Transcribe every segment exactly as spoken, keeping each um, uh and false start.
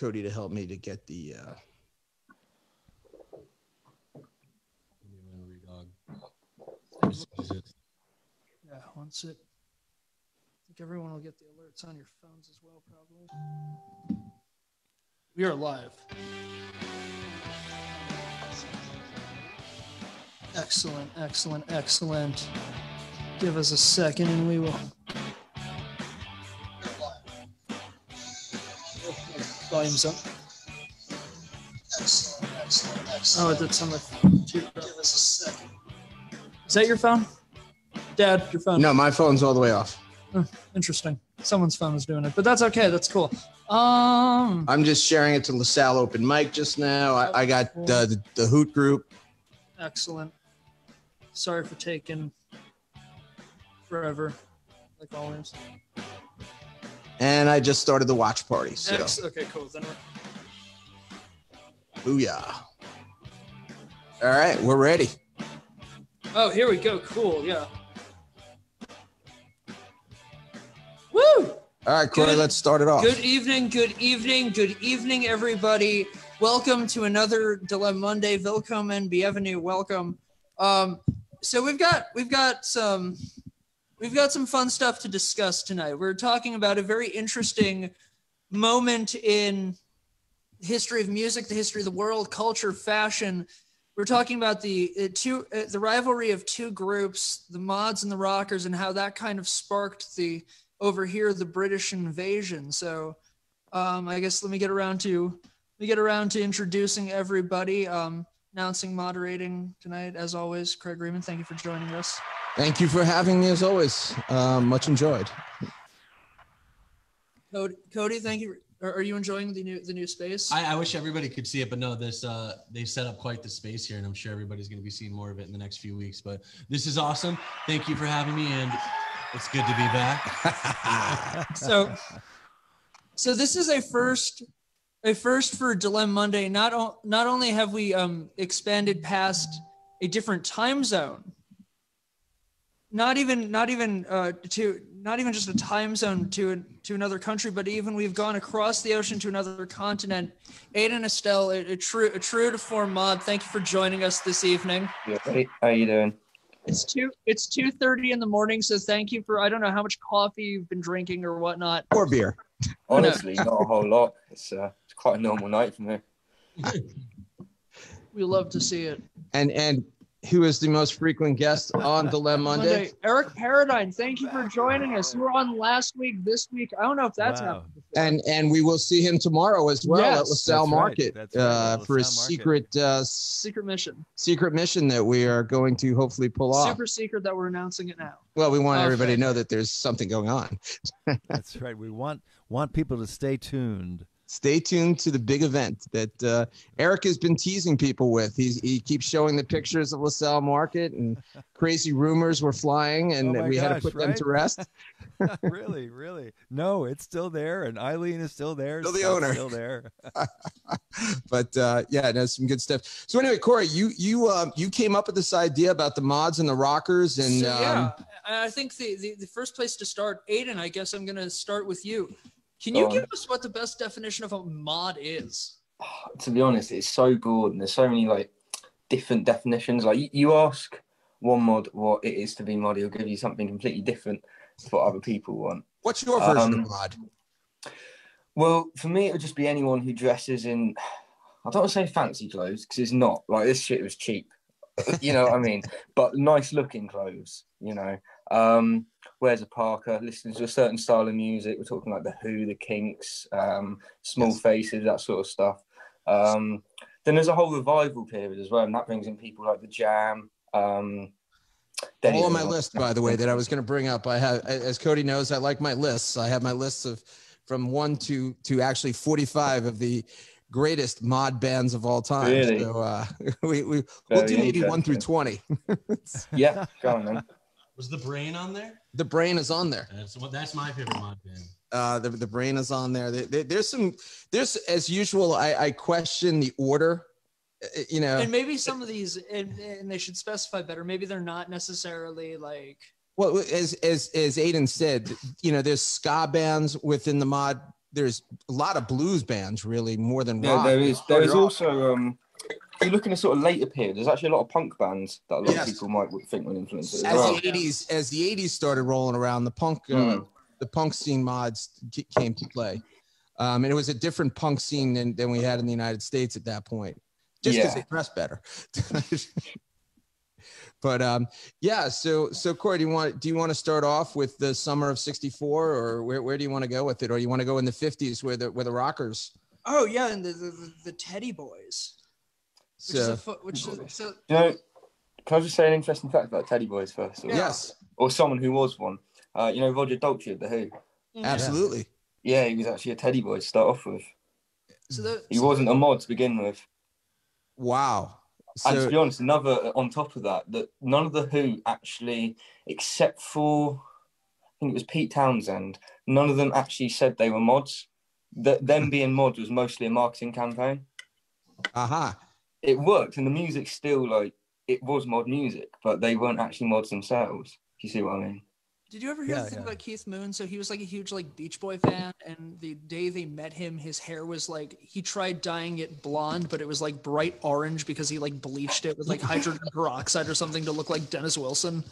Cody to help me to get the uh, yeah, once it, I think everyone will get the alerts on your phones as well, probably. We are live. Excellent, excellent, excellent. Give us a second and we will. Volume's up. Excellent, excellent, excellent. Oh, it did sound like. Give us a second. Is that your phone? Dad, your phone. No, my phone's all the way off. Oh, interesting. Someone's phone is doing it, but that's okay. That's cool. Um, I'm just sharing it to LaSalle Open Mic just now. I, I got cool. uh, the, the Hoot group. Excellent. Sorry for taking forever, like always. And I just started the watch party. So. Ex- okay, cool. Then we're- Booyah. All right, we're ready. Oh, here we go. Cool. Yeah. Woo. All right, Corey, let's start it off. Good evening. Good evening. Good evening, everybody. Welcome to another Dilemma Monday. Welcome and bienvenue. Welcome. Um, so we've got we've got some we've got some fun stuff to discuss tonight. We're talking about a very interesting moment in the history of music, the history of the world, culture, fashion. We're talking about the uh, two, uh, the rivalry of two groups, the mods and the rockers, and how that kind of sparked the, over here, the British invasion. So um, I guess let me get around to, let me get around to introducing everybody, um, announcing, moderating tonight, as always, Craig Riemann. Thank you for joining us. Thank you for having me, as always. Uh, much enjoyed. Cody, Cody thank you. Are you enjoying the new the new space? I, I wish everybody could see it, but no, this uh, they set up quite the space here, and I'm sure everybody's going to be seeing more of it in the next few weeks. But this is awesome. Thank you for having me, and it's good to be back. so, so this is a first, a first for Dilemma Monday. Not o- not only have we um, expanded past a different time zone, not even not even uh, to. Not even just a time zone to to another country, but even we've gone across the ocean to another continent. Aidan Estelle, a, a true a true to form mod. Thank you for joining us this evening. Hey, how you doing? It's two it's two thirty in the morning, so thank you for I don't know how much coffee you've been drinking or whatnot. Or beer. Honestly, not a whole lot. It's uh, it's quite a normal night for me. We love to see it. And and. Who is the most frequent guest on Dilemma Monday? Monday? Eric Paradine, thank you for joining us. You were on last week, this week. I don't know if that's wow. happened. And and we will see him tomorrow as well yes, at LaSalle Market right. uh, right. LaSalle for his Market. secret uh, secret mission. Secret mission that we are going to hopefully pull off. Super secret that we're announcing it now. Well, we want okay. everybody to know that there's something going on. That's right. We want want people to stay tuned. Stay tuned to the big event that uh, Eric has been teasing people with. He's, he keeps showing the pictures of LaSalle Market, and crazy rumors were flying, and oh we gosh, had to put right? them to rest. Really, really. No, it's still there, and Eileen is still there. Still the Scott's owner. Still there. But, uh, yeah, no, some good stuff. So, anyway, Corey, you you uh, you came up with this idea about the mods and the rockers. And so, yeah, um, I think the, the, the first place to start, Aidan, I guess I'm going to start with you. Can you give us what the best definition of a mod is? Oh, to be honest, it's so broad, and there's so many like different definitions. Like you, you ask one mod what it is to be mod, he'll give you something completely different to what other people want. What's your version um, of mod? Well, for me, it would just be anyone who dresses in, I don't want to say fancy clothes, because it's not. Like, this shit was cheap. You know what I mean? But nice-looking clothes, you know. Um, wears a parka, listens to a certain style of music. We're talking like the Who, the Kinks, um, Small yes. Faces, that sort of stuff. Um, then there's a whole revival period as well, and that brings in people like the Jam. Um, All on my list, by the way, that I was going to bring up. I have, as Cody knows, I like my lists. I have my lists of from one to to actually forty-five of the greatest mod bands of all time. Really? So uh, we, we we'll do maybe one through twenty. Yeah, go on, man. Was the Brain on there? The Brain is on there. That's what. That's my favorite mod band. Uh, the the Brain is on there. There, there. There's some. There's as usual. I I question the order. You know. And maybe some of these, and, and they should specify better. Maybe they're not necessarily like. Well, as as as Aidan said, you know, there's ska bands within the mod there's a lot of blues bands, really, more than rock. Yeah, there is. There is also, um, if you're looking at sort of later period, there's actually a lot of punk bands that a lot yes. of people might think were influenced as, as well. The eighties, as the eighties started rolling around, the punk, uh, mm. the punk scene mods came to play, um, and it was a different punk scene than, than we had in the United States at that point, just because yeah. they dressed better. But um, yeah, so so Corey, do you want do you want to start off with the summer of sixty-four, or where, where do you want to go with it, or you want to go in the fifties where the where the rockers? Oh yeah, and the the, the Teddy Boys. Which so, is a, which is, so you know, can I just say an interesting fact about Teddy Boys first? Or, yes. Or someone who was one. Uh, you know Roger Daltrey of the Who. Mm-hmm. Absolutely. Yeah, he was actually a Teddy Boy to start off with. So the, he so wasn't a mod to begin with. Wow. So, and to be honest, another on top of that, that none of the Who actually, except for I think it was Pete Townsend, none of them actually said they were mods. That them being mods was mostly a marketing campaign. Aha. Uh-huh. It worked, and the music still, like, it was mod music, but they weren't actually mods themselves. You see what I mean? Did you ever hear yeah, the thing yeah. about Keith Moon? So he was like a huge like Beach Boy fan, and the day they met him, his hair was like, he tried dyeing it blonde, but it was like bright orange because he like bleached it with like hydrogen peroxide or something to look like Dennis Wilson.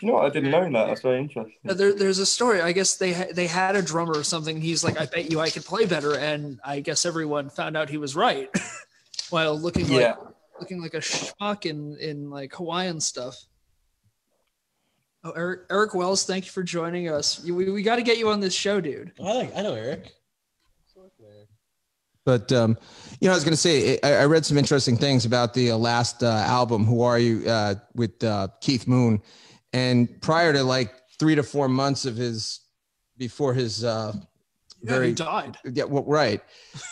You know what? I didn't know that. That's very interesting. There, there's a story. I guess they ha- they had a drummer or something. He's like, I bet you I could play better, and I guess everyone found out he was right. While looking like yeah. looking like a schmuck in, in like Hawaiian stuff. Oh, Eric, Eric Wells, thank you for joining us. We, we got to get you on this show, dude. I like, I know Eric. But, um, you know, I was going to say, I, I read some interesting things about the uh, last uh, album, Who Are You, uh, with uh, Keith Moon. And prior to like three to four months of his, before his uh, very... Yeah, he died. Yeah, well, right.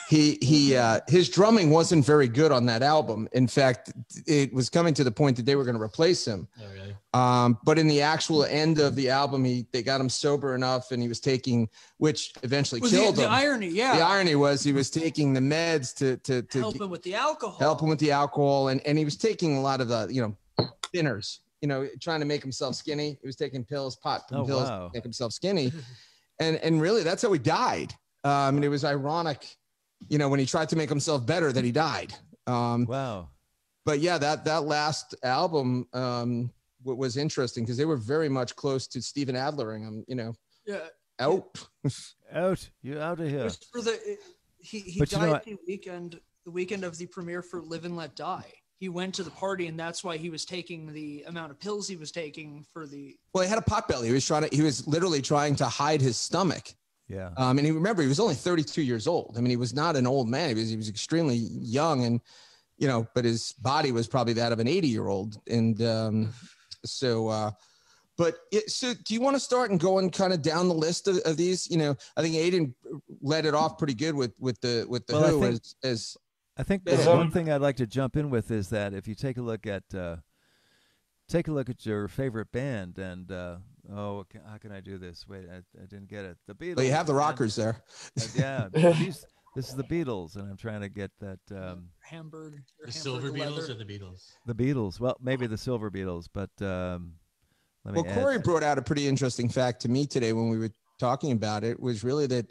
He, he uh, his drumming wasn't very good on that album. In fact, it was coming to the point that they were going to replace him. Oh, really? Um, but in the actual end of the album, he they got him sober enough, and he was taking, which eventually well, killed the, him. The irony, yeah. The irony was he was taking the meds to to, to help him with the alcohol. Help him with the alcohol, and and he was taking a lot of the you know thinners, you know, trying to make himself skinny. He was taking pills, pot oh, pills, wow. to make himself skinny, and and really that's how he died. Um, and it was ironic, you know, when he tried to make himself better that he died. Um, wow. But yeah, that that last album. Um, What was interesting because they were very much close to Steven Adleringham, you know. Yeah. Out. out. You're out of here. For the, he he but died you know the weekend, the weekend of the premiere for Live and Let Die. He went to the party, and that's why he was taking the amount of pills he was taking for the. Well, he had a pot belly. He was trying to. He was literally trying to hide his stomach. Yeah. Um, and he remember he was only thirty-two years old. I mean, he was not an old man. He was he was extremely young, and you know, but his body was probably that of an eighty-year-old, and. Um, So, uh, but it, so do you want to start and go and kind of down the list of, of these? You know, I think Aiden led it off pretty good with, with the with the well, Who. I think, as, as I think the one thing I'd like to jump in with is that if you take a look at uh, take a look at your favorite band and uh, oh, can, how can I do this? Wait, I, I didn't get it. The Beatles. Well, you have the Rockers and, there. Uh, yeah, these, this is the Beatles, and I'm trying to get that. Um, Hamburg, the Hamburg Silver Beatles or the Beatles? The Beatles. Well, maybe the Silver Beatles, but um, let me. Well, Corey add. brought out a pretty interesting fact to me today when we were talking about it. Was really that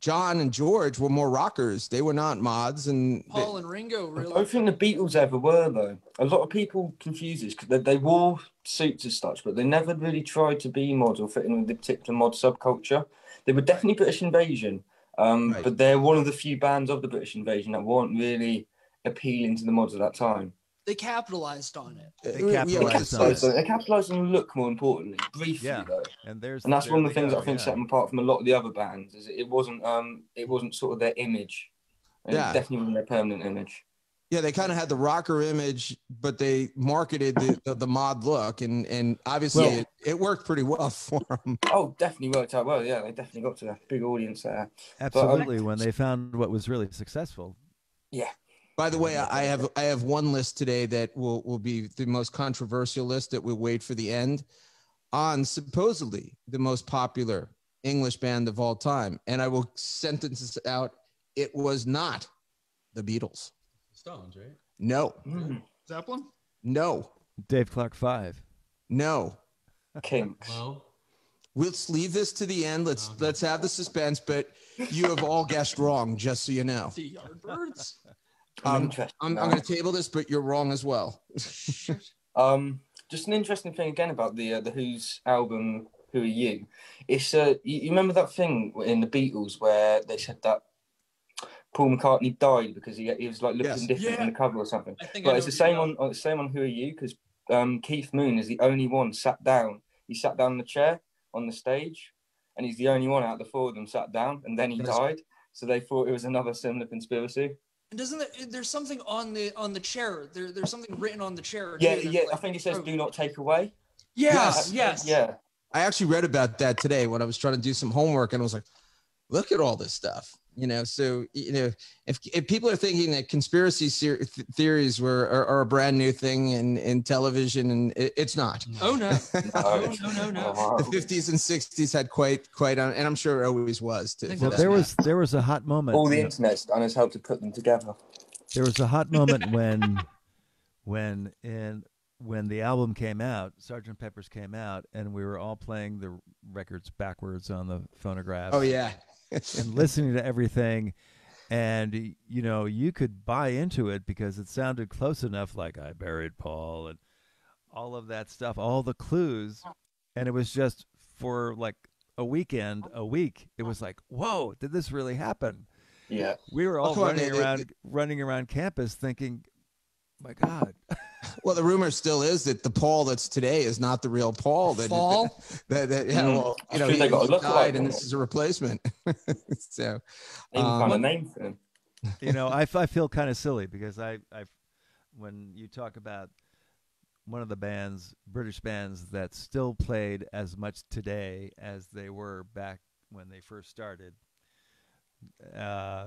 John and George were more rockers; they were not mods. And Paul they, and Ringo, really. I don't think the Beatles ever were though. A lot of people confuse this because they, they wore suits as such, but they never really tried to be mods or fit in with the particular mod subculture. They were definitely British Invasion, um, right. but they're one of the few bands of the British Invasion that weren't really appealing to the mods at that time. They capitalized on it. They capitalized, yeah, on, it. They capitalized on the look, more importantly, briefly yeah. though. And there's and that's there one of the things go, I think yeah. set them apart from a lot of the other bands. Is it wasn't um it wasn't sort of their image. And yeah. It definitely wasn't their permanent image. Yeah, they kind of had the rocker image, but they marketed the, the, the mod look, and and obviously well, it, it worked pretty well for them. Oh, definitely worked out well. Yeah, they definitely got to a big audience there. Absolutely, but, um, when they found what was really successful. Yeah. By the way, I have I have one list today that will, will be the most controversial list that we'll wait for the end on supposedly the most popular English band of all time. And I will sentence this out. It was not the Beatles. Stones, right? No. Mm. Zeppelin? No. Dave Clark Five? No. Kinks? No. let's leave this to the end. Let's okay. let's have the suspense, but you have all guessed wrong, just so you know. The Yardbirds. Um, I'm, I'm going to table this, but you're wrong as well. um, just an interesting thing again about the uh, the Who's album, Who Are You? It's uh, you, you remember that thing in the Beatles where they said that Paul McCartney died because he he was like looking yes. different yeah. on the cover or something. But it's the same on, on the same on Who Are You, because um, Keith Moon is the only one sat down. He sat down in the chair on the stage, and he's the only one out of the four of them sat down, and then he That's died. So they thought it was another similar conspiracy. And doesn't there, there's something on the on the chair? There, there's something written on the chair. Yeah, yeah. Like, I think it says "Do not take away." Yes, yeah, yes, yeah. I actually read about that today when I was trying to do some homework, and I was like, "Look at all this stuff," you know. So you know, if if people are thinking that conspiracy th theories were are, are a brand new thing in in television, and it, it's not. Oh no, no, no, no, no. The fifties and sixties had quite quite, on, and I'm sure it always was. To, well, there was there was a hot moment. All the internet's done is helped to put them together. There was a hot moment when when in when the album came out, Sergeant Pepper's came out, and we were all playing the records backwards on the phonograph. Oh yeah. And listening to everything, and you know, you could buy into it because it sounded close enough, like I Buried Paul and all of that stuff, all the clues. And it was just for like a weekend, a week, it was like, whoa, did this really happen? Yeah, we were all well, running it, around it, running around campus thinking, my God. Well, the rumor still is that the Paul that's today is not the real Paul. That Paul? That, that, yeah, mm. well, you know, he, he died like and this is a replacement. So, um, name for him. You know, I, I feel kind of silly because I, I, when you talk about one of the bands, British bands that still played as much today as they were back when they first started, uh,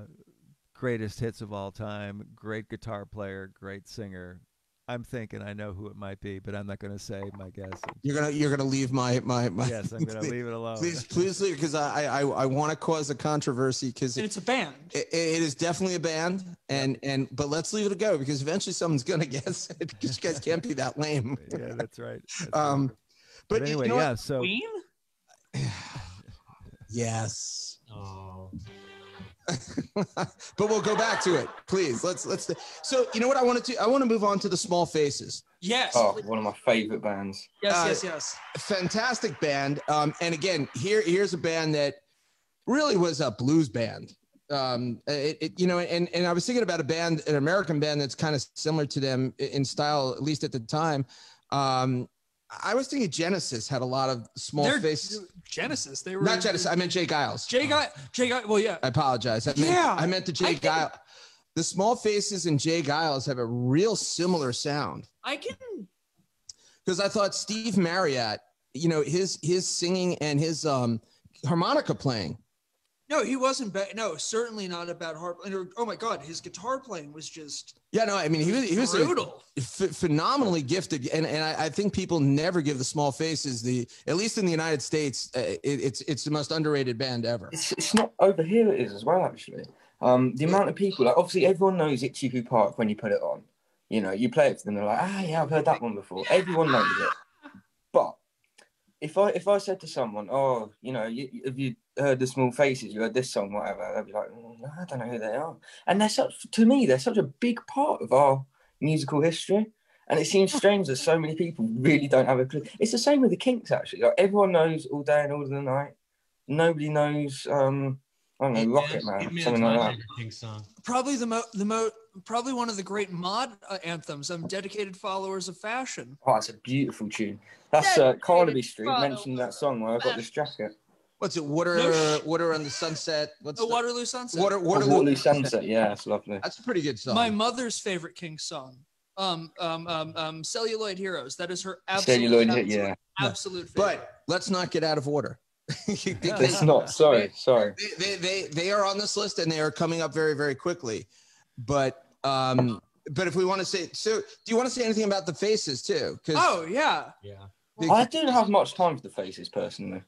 greatest hits of all time, great guitar player, great singer. I'm thinking I know who it might be, but I'm not going to say my guess. You're gonna you're gonna leave my my, my yes. I'm gonna leave it alone. Please please leave, because I I I want to cause a controversy because it, it's a band. It, it is definitely a band, and and but let's leave it a go because eventually someone's gonna guess it because you guys can't be that lame. Yeah, that's right. That's um, but, but anyway, you know yeah. What? So Queen? Yes. Oh. But we'll go back to it, please. Let's let's. So you know what I wanted to. I want to move on to the Small Faces. Yes. Oh, one of my favorite bands. Yes, uh, yes, yes. Fantastic band. Um, and again, here here's a band that really was a blues band. Um, it, it you know, and and I was thinking about a band, an American band that's kind of similar to them in style, at least at the time. Um, I was thinking Genesis had a lot of small They're, faces. Genesis, they were not Genesis. I meant Jay Giles. Jay Giles. Jay Giles. Well, yeah. I apologize. I meant, yeah. I meant the Jay Giles. The Small Faces and Jay Giles have a real similar sound. I can. Because I thought Steve Marriott, you know, his his singing and his um harmonica playing. No, he wasn't bad. No, certainly not a bad harp. Oh my God, his guitar playing was just. Yeah, no, I mean he was he was brutal. A ph phenomenally gifted, and and I, I think people never give the Small Faces the at least in the United States uh, it, it's it's the most underrated band ever. It's, it's not over here. It is as well actually. Um, the amount of people, like obviously everyone knows Itchy Poo Park when you put it on. You know, you play it to them, they're like, ah, yeah, I've heard that one before. Everyone knows it. But if I if I said to someone, oh, you know, you, if you heard the Small Faces, you heard this song, whatever, they'd be like, oh, I don't know who they are. And they're such, to me, they're such a big part of our musical history. And it seems strange that so many people really don't have a clue. It's the same with the Kinks, actually. Like, everyone knows All Day and All of the Night. Nobody knows, um, I don't know, Rocket Man, something like that. Probably the mo the mo probably one of the great mod uh, anthems. I'm dedicated followers of fashion. Oh, that's a beautiful tune. That's uh, Carnaby Street mentioned that song where I got this jacket. What's it? Water, no water on the sunset. What's the, the Waterloo Sunset? Water, Waterloo, Waterloo Sunset. Yeah, that's lovely. That's a pretty good song. My mother's favorite Kinks song, um, um, um, um, Celluloid Heroes. That is her absolute, Celluloid, absolute, yeah. absolute favorite. But let's not get out of order. It's not. Sorry, sorry. They, they they they are on this list and they are coming up very very quickly, but. Um, but if we want to say, so do you want to say anything about the Faces too? Oh yeah, yeah. Well, I didn't have much time for the Faces personally.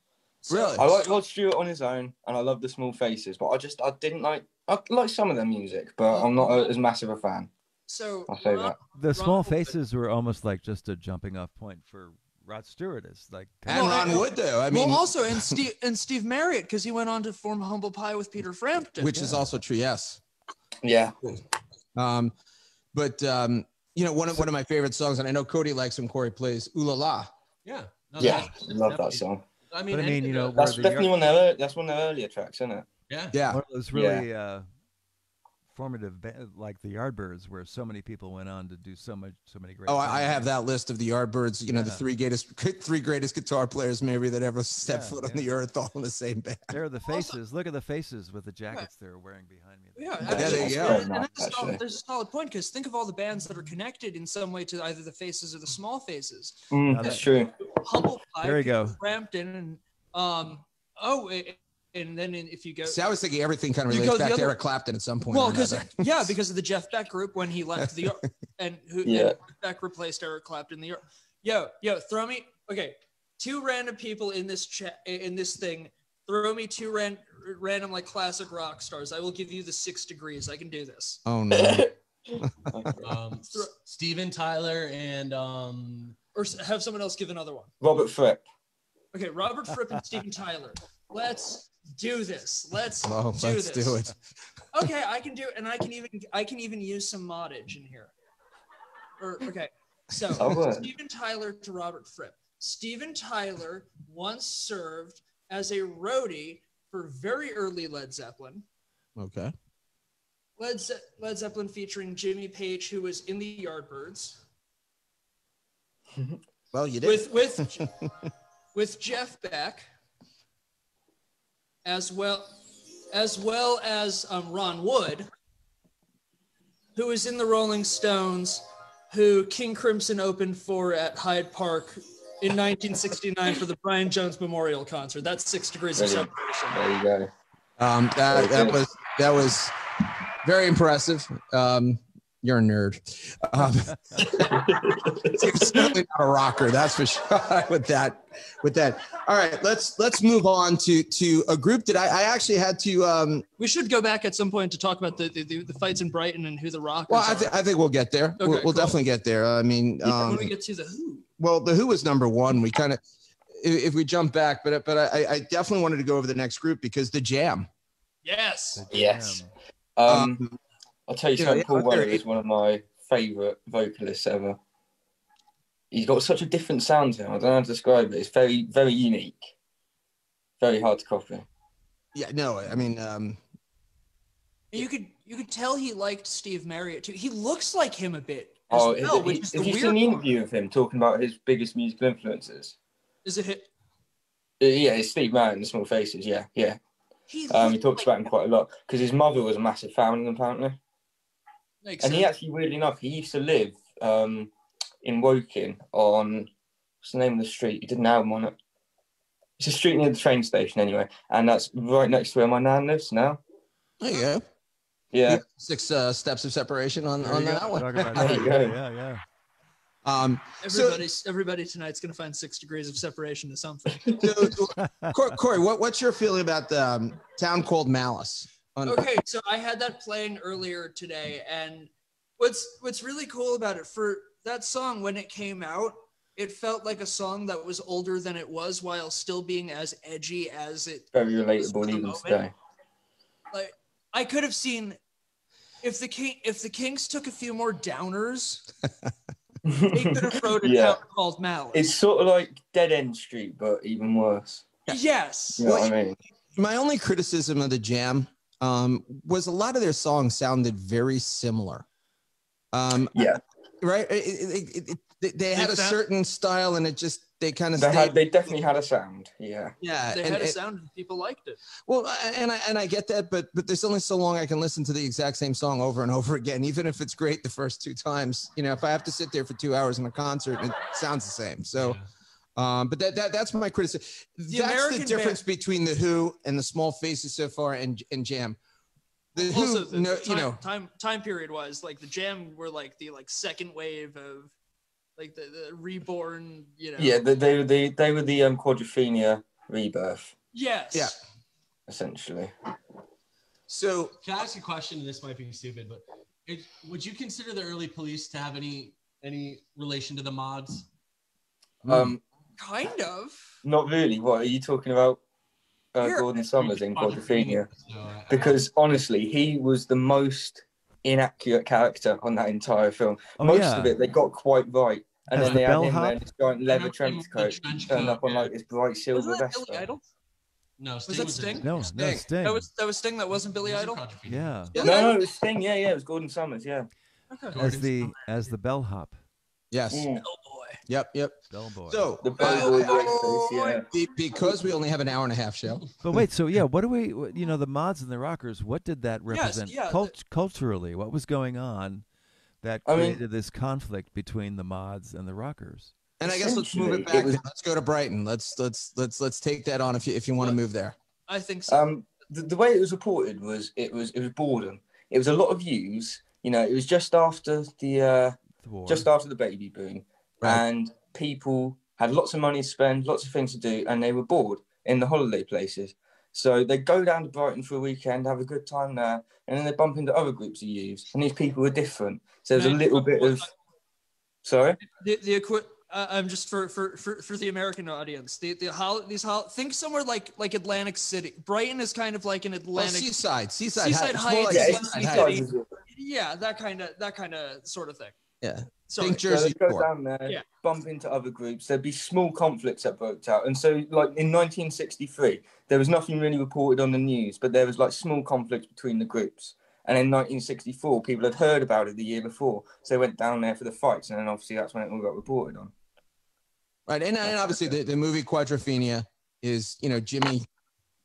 Really, I like Rod Stewart on his own, and I love the Small Faces, but I just I didn't like I like some of their music, but I'm not a, as massive a fan. So I'll say that the Small Faces were almost like just a jumping off point for Rod Stewart is like kind and of Ron Wood though. I mean, well, also and Steve and Steve Marriott, because he went on to form Humble Pie with Peter Frampton, which yeah. is also true. Yes, yeah. Um, but um, you know, one of one of my favorite songs, and I know Cody likes him. Corey plays "Ooh La La." Yeah, no, yeah, I love that song. I mean, but I mean, you know, that's definitely one of that's one of the earlier tracks, isn't it? Yeah, yeah. One of those really yeah. uh, formative, like the Yardbirds, where so many people went on to do so much, so many great. Oh, songs. I have that list of the Yardbirds. You yeah. know, the three greatest, three greatest guitar players maybe that ever stepped yeah, foot yeah. on the earth, all in the same band. There are the faces. Look at the faces with the jackets yeah. they're wearing behind me. Yeah, yeah, yeah there you go. And, and that's solid, there's a solid point because think of all the bands that are connected in some way to either the faces or the small faces. Mm, that's, that's true. Humble Pie. There you go. Frampton and um. Oh. It, And then if you go, see, I was thinking everything kind of relates back other, to Eric Clapton at some point. Well, because yeah, because of the Jeff Beck group when he left the and who yeah. and Beck replaced Eric Clapton. The yo yo throw me okay two random people in this chat in this thing. Throw me two ran, random like classic rock stars. I will give you the six degrees. I can do this. Oh no. um, Steven Tyler and um or have someone else give another one. Robert Fripp. Okay, Robert Fripp and Steven Tyler. Let's. Do this. Let's oh, do let's this. Do it. Okay, I can do it, and I can even I can even use some moddage in here. Or okay, so oh, Steven Tyler to Robert Fripp. Steven Tyler once served as a roadie for very early Led Zeppelin. Okay. Led Ze Led Zeppelin featuring Jimmy Page, who was in the Yardbirds. Well, you did with with with Jeff Beck. As well, as well as um, Ron Wood, who is in the Rolling Stones, who King Crimson opened for at Hyde Park in nineteen sixty-nine for the Brian Jones Memorial Concert. That's six degrees of separation. There you go. Um, that, that was that was very impressive. Um, you're a nerd. Um, you're certainly not a rocker, that's for sure. with that, with that. All right, let's let's move on to to a group that I, I actually had to. Um, we should go back at some point to talk about the the, the fights in Brighton and who the rockers. Well, I, th are. I think we'll get there. Okay, we'll we'll cool. definitely get there. I mean, um, when we get to the Who. Well, the Who was number one. We kind of, if, if we jump back, but but I, I definitely wanted to go over the next group because the Jam. Yes. The Jam. Yes. Um. um I'll tell you something, yeah, Paul Weller is one of my favourite vocalists ever. He's got such a different sound to him. I don't know how to describe it. It's very, very unique. Very hard to copy. Yeah, no, I mean... Um, you could you could tell he liked Steve Marriott, too. He looks like him a bit. As oh, well, which is the weird an interview of him talking about his biggest musical influences? Is it him? Yeah, it's Steve Marriott and the Small Faces, yeah, yeah. He, um, he talks like about him quite a lot, because his mother was a massive fan of him, apparently. Makes and sense. He actually, weirdly enough, he used to live um, in Woking on, what's the name of the street? He did an album on it. It's a street near the train station anyway. And that's right next to where my nan lives now. There you go. Yeah. You six uh, steps of separation on, on that one. That. There you go. Yeah, yeah. Um, everybody, so, everybody tonight's going to find six degrees of separation to something. So, Corey, what, what's your feeling about the um, Town Called Malice? Okay, so I had that playing earlier today, and what's what's really cool about it, for that song when it came out, it felt like a song that was older than it was while still being as edgy as it very relatable even today. Like I could have seen if the King if the Kings took a few more downers, they could have wrote a yeah. Town Called Malice. It's sort of like Dead End Street, but even worse. Yes. You know well, what I mean? My only criticism of the Jam Um, was a lot of their songs sounded very similar. Um, yeah. Right? It, it, it, it, they had a certain style and it just, they kind of they, had, they definitely had a sound, yeah. Yeah. They and, had a sound and people liked it. Well, and I, and I get that, but, but there's only so long I can listen to the exact same song over and over again, even if it's great the first two times. You know, if I have to sit there for two hours in a concert, it sounds the same. So, yeah. um, but that, that that's my criticism. The that's American the difference band. Between the Who and the Small Faces so far and and Jam. The Who, also, the, no, the time, you know, time time period wise, like the Jam were like the like second wave of like the, the reborn, you know. Yeah, they they were the they were the um, Quadrophenia rebirth. Yes. Yeah. Essentially. So can I ask a question? This might be stupid, but it, would you consider the early Police to have any any relation to the mods? Um. Kind of. Not really. What are you talking about? Uh, Gordon Summers in Quadrophenia, because honestly, he was the most inaccurate character on that entire film. Oh, most yeah. of it they got quite right, and As then the they had him there in this giant leather trench coat, turned up on like this bright silver vest. No, was that Sting? No, Sting. No, Sting. That was that was Sting. That wasn't Billy Idol. Yeah. No, no, it was Sting. Yeah, yeah, it was Gordon Summers. Yeah. Okay. As the as the bellhop. Yes. Mm. Yep, yep. Bellboy. So the Bellboy oh, yeah. be, because we only have an hour and a half show. But wait, so yeah, what do we? You know, the mods and the rockers. What did that represent yes, yeah, Cult the, culturally? What was going on that created I mean, this conflict between the mods and the rockers? And I guess let's move it back. It was, let's go to Brighton. Let's let's let's let's take that on if you if you want to move there. I think so. Um, the, the way it was reported was it was it was boredom. It was a lot of views. You know, it was just after the, uh, the just after the baby boom. Right. And people had lots of money to spend, lots of things to do, and they were bored in the holiday places. So they go down to Brighton for a weekend, have a good time there, and then they bump into other groups of youths. And these people were different. So there's a little bit of... Sorry? The, the, uh, I'm just for, for, for, for the American audience. The, the hol these hol Think somewhere like, like Atlantic City. Brighton is kind of like an Atlantic... Well, seaside. Seaside, seaside Heights. Heights like yeah, City. Heights. yeah, that kind of that kind of sort of thing. Yeah. So, think Jersey so go down there, yeah. bump into other groups. There'd be small conflicts that broke out. And so, like, in nineteen sixty-three, there was nothing really reported on the news, but there was, like, small conflicts between the groups. And in nineteen sixty-four, people had heard about it the year before, so they went down there for the fights, and then obviously that's when it all got reported on. Right, and, and obviously the, the movie Quadrophenia is, you know, Jimmy...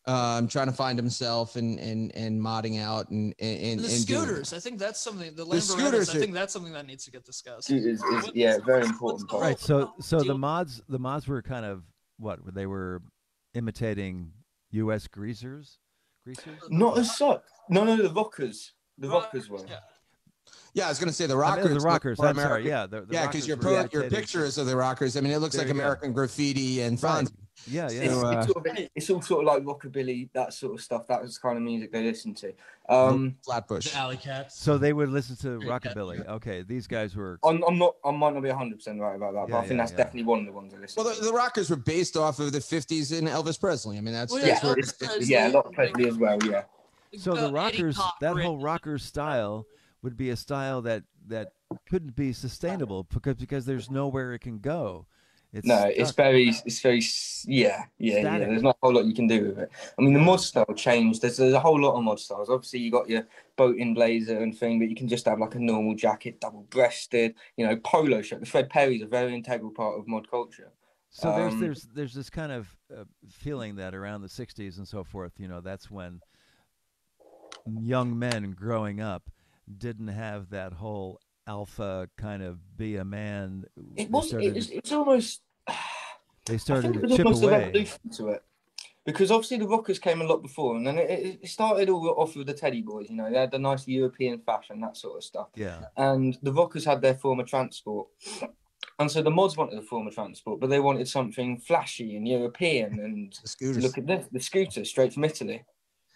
Um, trying to find himself and and and modding out and and the and scooters. I think that's something. The, the scooters. Are, I think that's something that needs to get discussed. Is, is, yeah, very important part. Right. So so the mods the mods were kind of what they were imitating U S greasers, greasers. Not as such. No, no, the rockers. The rockers were. Yeah. Yeah, I was going to say the rockers. I mean, the rockers, I'm American. sorry, yeah. The, the yeah, because your, your picture is of the rockers. I mean, it looks there like American go. graffiti and Fonzie. Right. Yeah, yeah. It's, so, uh, it's, sort of, it's all sort of like rockabilly, that sort of stuff. That was the kind of music they listened to. Um, Flatbush. The Alley Cats. So they would listen to rockabilly. Okay, these guys were... I'm, I'm not, I might not be one hundred percent right about that, yeah, but I think yeah, that's yeah. definitely one of the ones I listened well, to. Well, the, the rockers were based off of the fifties and Elvis Presley. I mean, that's... Well, yeah, that's Elvis, where yeah, a lot of Presley as well, yeah. So the rockers, that whole rocker style... would be a style that that couldn't be sustainable because because there's nowhere it can go. It's no, stuck. it's very it's very yeah yeah Static. yeah. There's not a whole lot you can do with it. I mean, the mod style changed. There's there's a whole lot of mod styles. Obviously, you got your boating blazer and thing, but you can just have like a normal jacket, double breasted. You know, polo shirt. The Fred Perry's a very integral part of mod culture. So um, there's there's there's this kind of uh, feeling that around the sixties and so forth. You know, that's when young men growing up didn't have that whole alpha kind of be a man. It was it's it almost they started it was to almost chip away. Evolution to it, because obviously the rockers came a lot before, and then it, it started all off with the Teddy Boys. You know, they had the nice European fashion, that sort of stuff. Yeah. And the rockers had their form of transport, and so the mods wanted a form of transport, but they wanted something flashy and European and look at this, the scooter straight from Italy.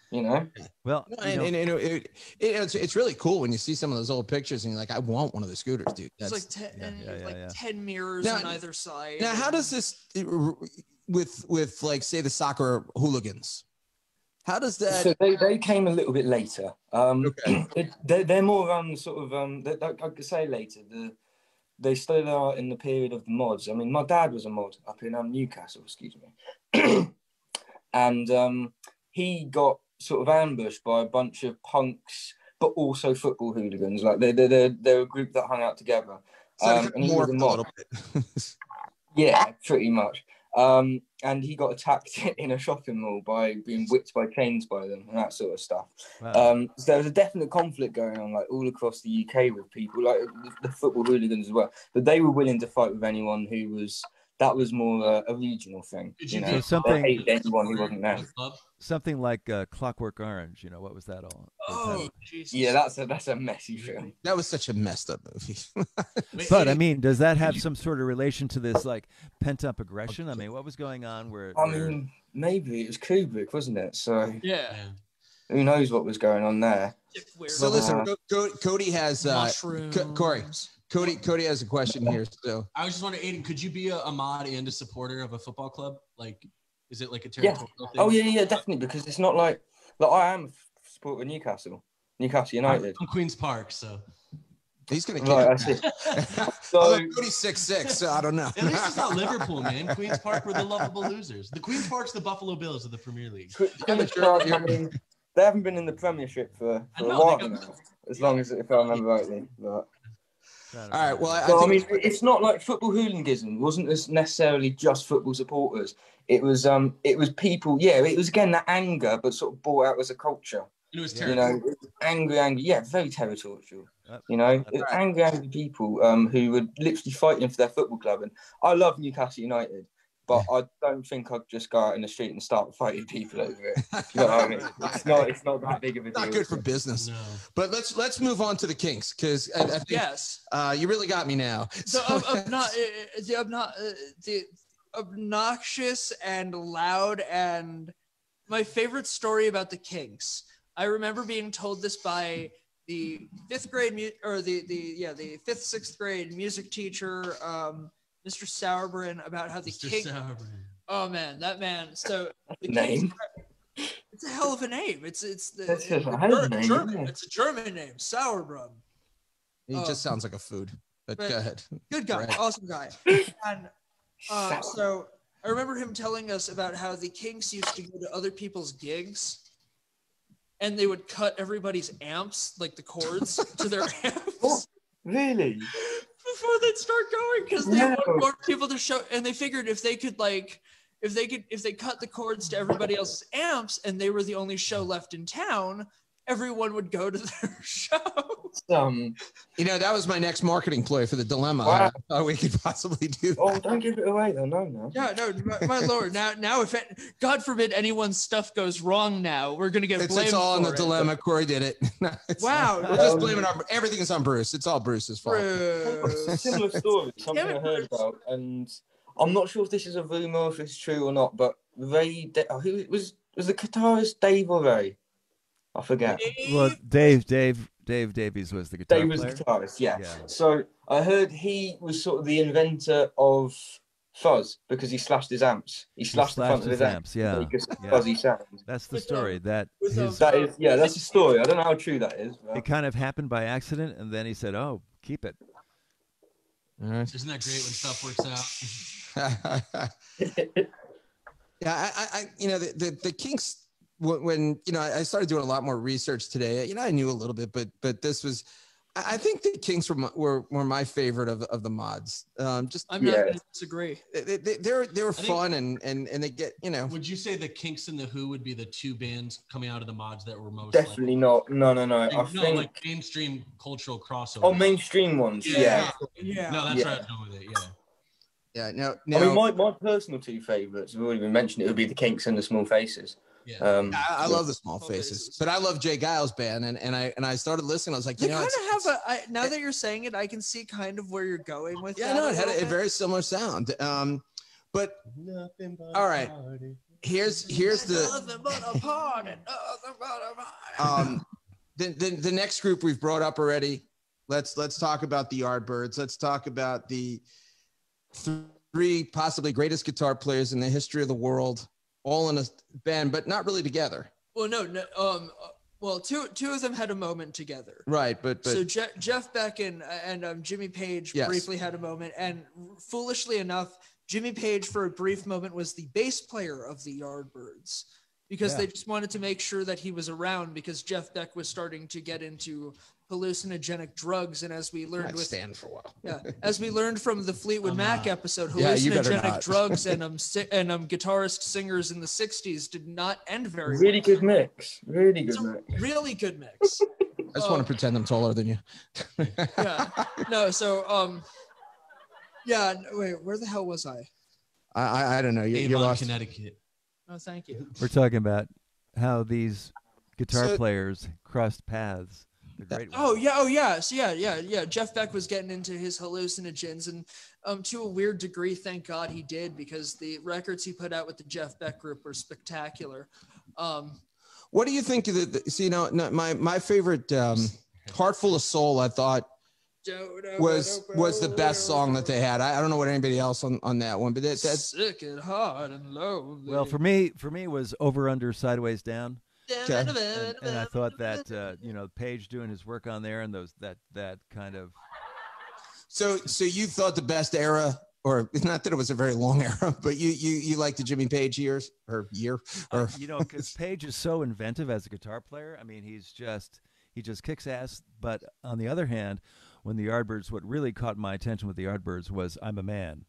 You know, well, you and, know. and, and it, it, it's it's really cool when you see some of those old pictures and you're like, I want one of the scooters, dude. That's, it's like ten, yeah, yeah, yeah, like yeah. ten mirrors now, on either side. Now, how does this with with like say the soccer hooligans? How does that? So they they came a little bit later. Um, okay. they, they're, they're more on sort of um, they, I could say later the. They still are in the period of the mods. I mean, my dad was a mod up in um, Newcastle, excuse me, and um, he got. sort of ambushed by a bunch of punks, but also football hooligans. Like they're they're they're a group that hung out together. Um, and he was a mod. Yeah, pretty much. Um, and he got attacked in a shopping mall by being whipped by chains by them and that sort of stuff. Wow. Um, so there was a definite conflict going on, like all across the U K with people, like the football hooligans as well. But they were willing to fight with anyone who was. That was more uh, a regional thing. Did you know? So something, they hated anyone who wasn't there. Something like uh, Clockwork Orange. You know, what was that all? Oh, that, Jesus. Yeah, that's a that's a messy film. That was such a messed up movie. But I mean, does that have some sort of relation to this, like pent up aggression? I mean, what was going on? Where I where... mean, maybe it was Kubrick, wasn't it? So yeah. Who knows what was going on there? So listen, uh, Cody has uh, Corey. Cody, Cody has a question here. So I was just wondering, Aiden, could you be a, a mod and a supporter of a football club? Like, is it like a territorial yeah. thing? Oh yeah, yeah, definitely. Because it's not like, like I am a supporter of Newcastle, Newcastle United. I'm from Queen's Park, so. He's going to kill right, it. So, I'm Cody's six six, so I don't know. At least it's not Liverpool, man. Queen's Park were the lovable losers. The Queen's Park's the Buffalo Bills of the Premier League. They haven't been in the Premiership for, for know, a while now, as long as, if I remember rightly. But. All right. Well, I, well, I, think I mean, it's not like football hooliganism. It wasn't necessarily just football supporters. It was, um, it was people. Yeah, it was again that anger, but sort of brought out as a culture. And it was terrible. You know, angry, angry. Yeah, very territorial. That's, you know, it was right. angry, angry people um, who were literally fighting for their football club. And I love Newcastle United, but I don't think I'd just go out in the street and start fighting people over it. You know what I mean? It's not, it's not that big of a deal. Not good for business. No. But let's let's move on to the Kinks, because I, I think yes. uh, you really got me now. So, so ob ob not, uh, the, ob not, uh, the obnoxious and loud, and my favorite story about the Kinks. I remember being told this by the fifth grade mu or the the yeah the fifth sixth grade music teacher, um, Mister Sauerbrunn, about how the Kinks. Oh man, that man! So the name. Kinks, it's a hell of a name. It's it's the, That's it's, a German, name, German, it? it's a German name, Sauerbrunn. He um, just sounds like a food. But, but go ahead. Good guy, right. awesome guy. And uh, so I remember him telling us about how the Kinks used to go to other people's gigs. And they would cut everybody's amps, like the cords, to their amps. Oh, really? Before they'd start going, because they no. wanted more people to show. And they figured if they could, like, if they could, if they cut the cords to everybody else's amps, and they were the only show left in town, everyone would go to their show. Um, you know, that was my next marketing ploy for the Dilemma. Wow. I thought we could possibly do that. Oh, don't give it away, though. No, no. Yeah, no, my, my lord. Now, now, if it, God forbid anyone's stuff goes wrong now, we're going to get it's, blamed It's all for in the it. Dilemma. Corey did it. Wow. We're just blaming our, everything is on Bruce. It's all Bruce's fault. Bruce. Similar story, something I heard about, and I'm not sure if this is a rumor, if it's true or not, but Ray, oh, who was, was the guitarist Dave or Ray? I forget. Dave? Well, Dave, Dave, Dave Davies was the guitar Dave was player. The guitarist, yeah. yeah. So I heard he was sort of the inventor of fuzz because he slashed his amps. He slashed, he slashed the front his of his amps, amps. yeah. Because yeah. fuzzy sound. That's the story. That, his, that is, yeah, that's the story. I don't know how true that is. But. It kind of happened by accident, and then he said, "Oh, keep it." All right. Isn't that great when stuff works out? yeah, I, I, you know, the the, the Kinks. When, you know, I started doing a lot more research today, you know, I knew a little bit, but but this was, I think the Kinks were my, were, were my favorite of, of the mods. Um, just I'm not yeah. gonna disagree. They, they, they were, they were fun think, and, and, and they get, you know. Would you say the Kinks and the Who would be the two bands coming out of the mods that were most? Definitely like, not. No, no, no. I no, think... like mainstream cultural crossover. Oh, mainstream ones. Yeah. Yeah. yeah. No, that's yeah. right. I'm with it. Yeah. Yeah. Now, now, I mean, my, my personal two favorites, we've already been mentioned, it would be the Kinks and the Small Faces. Yeah. Um, I, I love the Small Faces, but I love Jay Giles' band, and and I and I started listening. I was like, you, you know, kind of have a. I, now that you're saying it, I can see kind of where you're going with. Yeah, that no, it had a, a very similar sound. Um, but all right, here's here's the. Nothing but a party. Nothing but a party. Um, the, the the next group we've brought up already. Let's let's talk about the Yardbirds. Let's talk about the three possibly greatest guitar players in the history of the world. All in a band, but not really together. Well, no, no um, well, two two of them had a moment together. Right, but, but so Je Jeff Beck and and um, Jimmy Page yes. briefly had a moment, and foolishly enough, Jimmy Page for a brief moment was the bass player of the Yardbirds because yeah. they just wanted to make sure that he was around because Jeff Beck was starting to get into hallucinogenic drugs, and as we learned, with, stand for a while. yeah, as we learned from the Fleetwood I'm Mac not. episode, hallucinogenic yeah, drugs and um and um guitarist singers in the sixties did not end very really well. Good mix, really good mix, really good mix. I just um, want to pretend I'm taller than you. yeah, no, so um, yeah, wait, where the hell was I? I I, I don't know. You, you're lost. Connecticut. Oh, thank you. We're talking about how these guitar so, players crossed paths. Oh yeah, oh yeah, so yeah, yeah, yeah. Jeff Beck was getting into his hallucinogens, and um, to a weird degree, thank God he did, because the records he put out with the Jeff Beck group were spectacular. Um, what do you think? Of the, the, so you know, my my favorite, um, "Heart Full of Soul," I thought was was the best song that they had. I, I don't know what anybody else on, on that one, but that, that's sick and hard and lonely. Well, for me, for me, it was Over Under Sideways Down. Okay. And, and I thought that uh, you know, Page doing his work on there and those that that kind of. So so you thought the best era, or it's not that it was a very long era, but you you you liked the Jimmy Page years or year or uh, you know, because Page is so inventive as a guitar player. I mean, he's just he just kicks ass. But on the other hand, when the Yardbirds, what really caught my attention with the Yardbirds was "I'm a Man."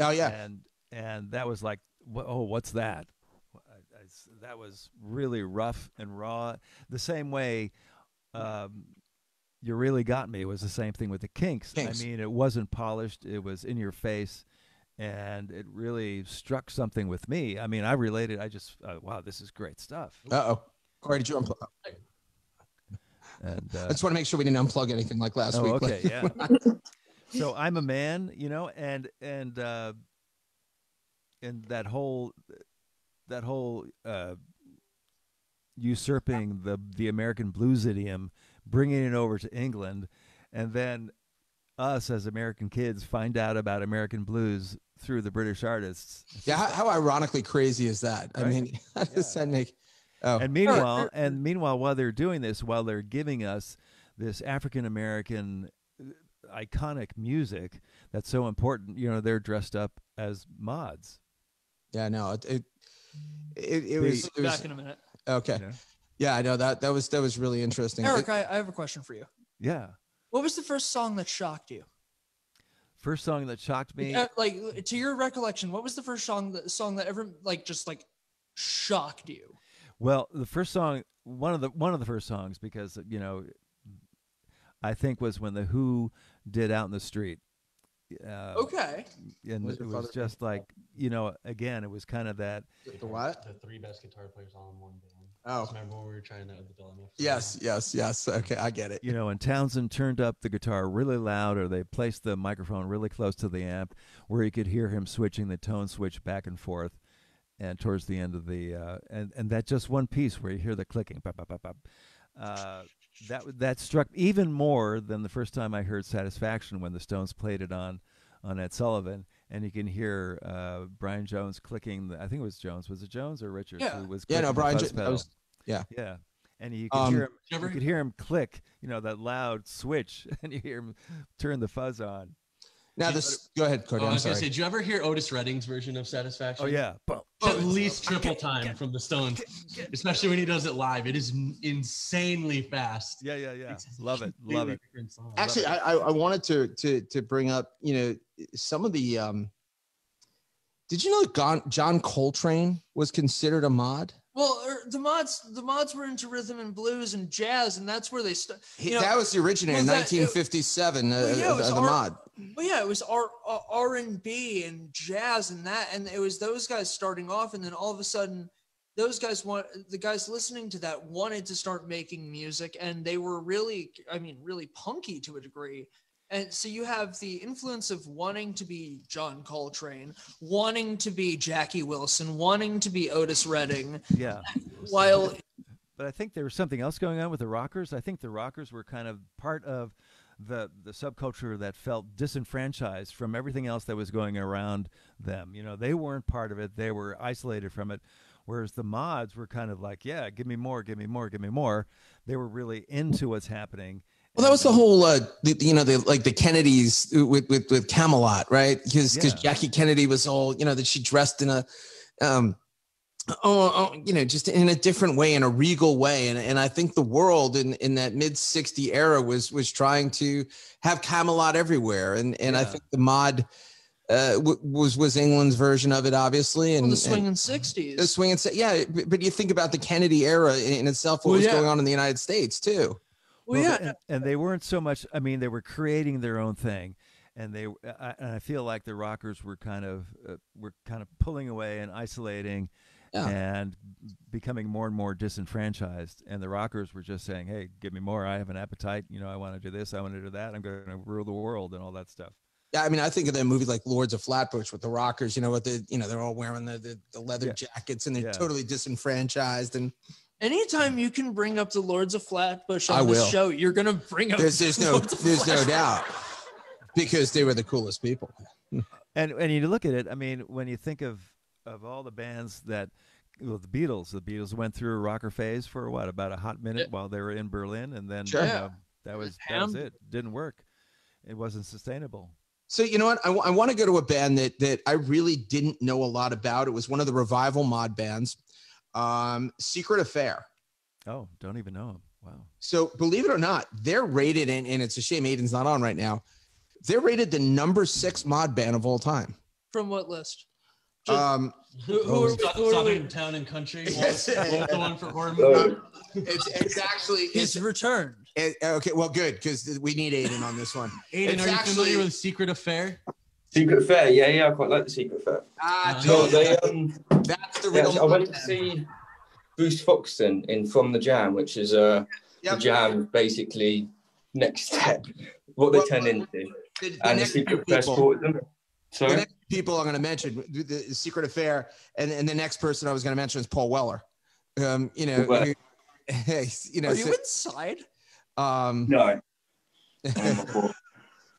Oh yeah, and and that was like, oh, what's that? That was really rough and raw. The same way um, You Really Got Me was the same thing with the Kinks. Kinks. I mean, it wasn't polished. It was in your face, and it really struck something with me. I mean, I related. I just, uh, wow, this is great stuff. Uh-oh. Corey, did you unplug? And, uh, I just want to make sure we didn't unplug anything like last oh, week. Okay, yeah. So I'm a Man, you know, and, and, uh, and that whole... that whole uh, usurping the the American blues idiom, bringing it over to England, and then us as American kids find out about American blues through the British artists. Yeah, how, how ironically crazy is that? Right? I mean, how does yeah. that make? Oh. And meanwhile, and meanwhile, while they're doing this, while they're giving us this African American iconic music that's so important, you know, they're dressed up as mods. Yeah, no, it. it It, it was, it was back in a minute. Okay. Yeah. yeah, I know that that was that was really interesting. Eric, it, I, I have a question for you. Yeah. What was the first song that shocked you? First song that shocked me. Like, like to your recollection, what was the first song that song that ever like just like shocked you? Well, the first song, one of the one of the first songs, because you know, I think was when the Who did "Out in the Street." Uh, okay. And it was just like, you know, again, it was kind of that. The what? The three best guitar players all in one band. Oh. Remember when we were trying that with the Bellamy? Yes, yes, yes. Okay, I get it. You know, and Townsend turned up the guitar really loud, or they placed the microphone really close to the amp where you could hear him switching the tone switch back and forth. And towards the end of the, uh, and, and that just one piece where you hear the clicking, pop, pop, pop, pop. Uh, that that struck even more than the first time I heard "Satisfaction" when the Stones played it on on Ed Sullivan, and you can hear uh, Brian Jones clicking. The, I think it was Jones. Was it Jones or Richards? Yeah, who was yeah, no, Brian. Was, yeah, yeah, and you could um, hear him. You could hear him click. You know, that loud switch, and you hear him turn the fuzz on. Now this, go ahead, Cody. Oh, I was going to say, did you ever hear Otis Redding's version of "Satisfaction"? Oh yeah, at least triple time from the Stones, especially when he does it live. It is insanely fast. Yeah, yeah, yeah. Love it, love it. Actually, I I wanted to to to bring up, you know, some of the. Um, did you know John Coltrane was considered a mod? Well, the mods, the mods were into rhythm and blues and jazz, and that's where they started. That was the originator in nineteen fifty-seven. Uh, well, yeah, uh, the R mod. Well, yeah, it was R R and B and jazz and that, and it was those guys starting off, and then all of a sudden, those guys want the guys listening to that wanted to start making music, and they were really, I mean, really punky to a degree. And so you have the influence of wanting to be John Coltrane, wanting to be Jackie Wilson, wanting to be Otis Redding. Yeah. While, but I think there was something else going on with the rockers. I think the rockers were kind of part of the the subculture that felt disenfranchised from everything else that was going around them. You know, they weren't part of it. They were isolated from it. Whereas the mods were kind of like, yeah, give me more, give me more, give me more. They were really into what's happening. Well, that was the whole, uh, the, you know, the, like the Kennedys with, with, with Camelot, right? Because yeah. Jackie Kennedy was all, you know, that she dressed in a, um, oh, oh, you know, just in a different way, in a regal way. And, and I think the world in, in that mid sixties era was was trying to have Camelot everywhere. And and yeah. I think the mod uh, w was was England's version of it, obviously. And well, the swinging and sixties. The swinging, yeah. But you think about the Kennedy era in, in itself, what well, was yeah. going on in the United States, too. Well, well, yeah, and, and they weren't so much. I mean, they were creating their own thing, and they. I, and I feel like the rockers were kind of uh, were kind of pulling away and isolating, yeah. and becoming more and more disenfranchised. And the rockers were just saying, "Hey, give me more. I have an appetite. You know, I want to do this. I want to do that. I'm going to rule the world and all that stuff." Yeah, I mean, I think of that movie like Lords of Flatbush with the rockers. You know what? The you know they're all wearing the the, the leather yeah. jackets, and they're yeah. totally disenfranchised and. Anytime you can bring up the Lords of Flatbush on the show, you're going to bring up there's, there's the no, Lords of There's Flatbush. No doubt, because they were the coolest people. And and you look at it, I mean, when you think of, of all the bands that, well, the Beatles, the Beatles went through a rocker phase for what, about a hot minute yeah. while they were in Berlin. And then sure. you know, that, was, that was it. Didn't work. It wasn't sustainable. So, you know what? I, I want to go to a band that, that I really didn't know a lot about. It was one of the revival mod bands. Um, Secret Affair. Oh, don't even know him. Wow. So believe it or not, they're rated, and, and it's a shame Aiden's not on right now. They're rated the number six mod band of all time. From what list? Just, um, who, who are we? Southern Town and Country. Yes. Both the one for Ormond. It's, it's actually it's, he's returned. It, okay, well, good, because we need Aiden on this one. Aiden, it's are actually, you familiar with Secret Affair? Secret Affair, yeah, yeah, I quite like the Secret Affair. Ah, no, they, um, that's the real. Yeah, I went to see Bruce Foxton in From the Jam, which is uh, yep. the Jam basically next step, what they well, turn into, the, the and the Secret Affair supported them. So the next people I'm going to mention the, the Secret Affair, and and the next person I was going to mention is Paul Weller. Um, you know, who, you know, are so, you inside? Um, no.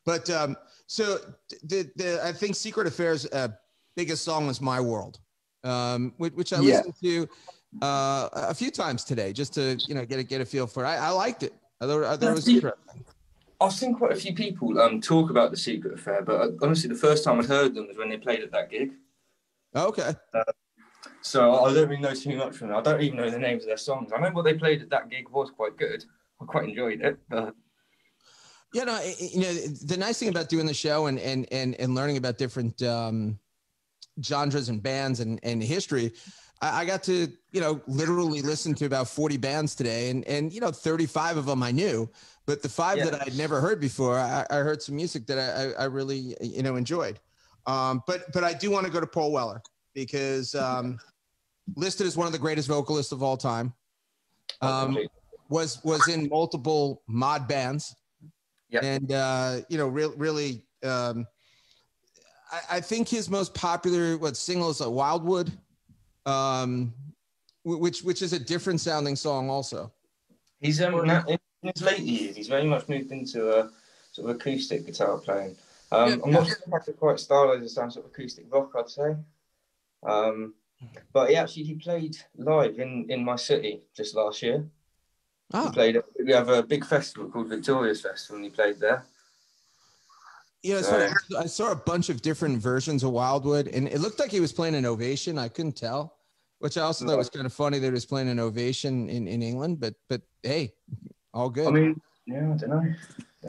But um, so the, the I think Secret Affair's uh, biggest song was "My World," um, which, which I yeah. listened to uh, a few times today just to you know get a get a feel for it. I, I liked it. I thought, I thought it was interesting. I've seen quite a few people um, talk about the Secret Affair, but I, honestly, the first time I heard them was when they played at that gig. Okay. Uh, so I don't really know too much from them. I don't even know the names of their songs. I remember what they played at that gig was quite good. I quite enjoyed it, but. Yeah, no, you know, the nice thing about doing the show and and and, and learning about different um, genres and bands and, and history, I, I got to, you know, literally listen to about forty bands today. And, and you know, thirty-five of them I knew, but the five yeah. that I had never heard before, I, I heard some music that I, I really, you know, enjoyed. Um, but, but I do want to go to Paul Weller because um, listed as one of the greatest vocalists of all time, um, was, was in multiple mod bands. Yep. And, uh, you know, re really, um, I, I think his most popular what single is a Wildwood, um, which which is a different sounding song also. He's um, now, in his late years, he's very much moved into a sort of acoustic guitar playing. Um, yeah, I'm not yeah. sure if I could quite stylize the sound sort of acoustic rock, I'd say. Um, but he actually, he played live in, in my city just last year. Oh. He played. We have a big festival called Victoria's Festival, and he played there. Yeah, so so I saw a bunch of different versions of Wildwood, and it looked like he was playing an Ovation. I couldn't tell, which I also no. thought was kind of funny that he was playing an Ovation in, in England. But but hey, all good. I mean, yeah, I don't know.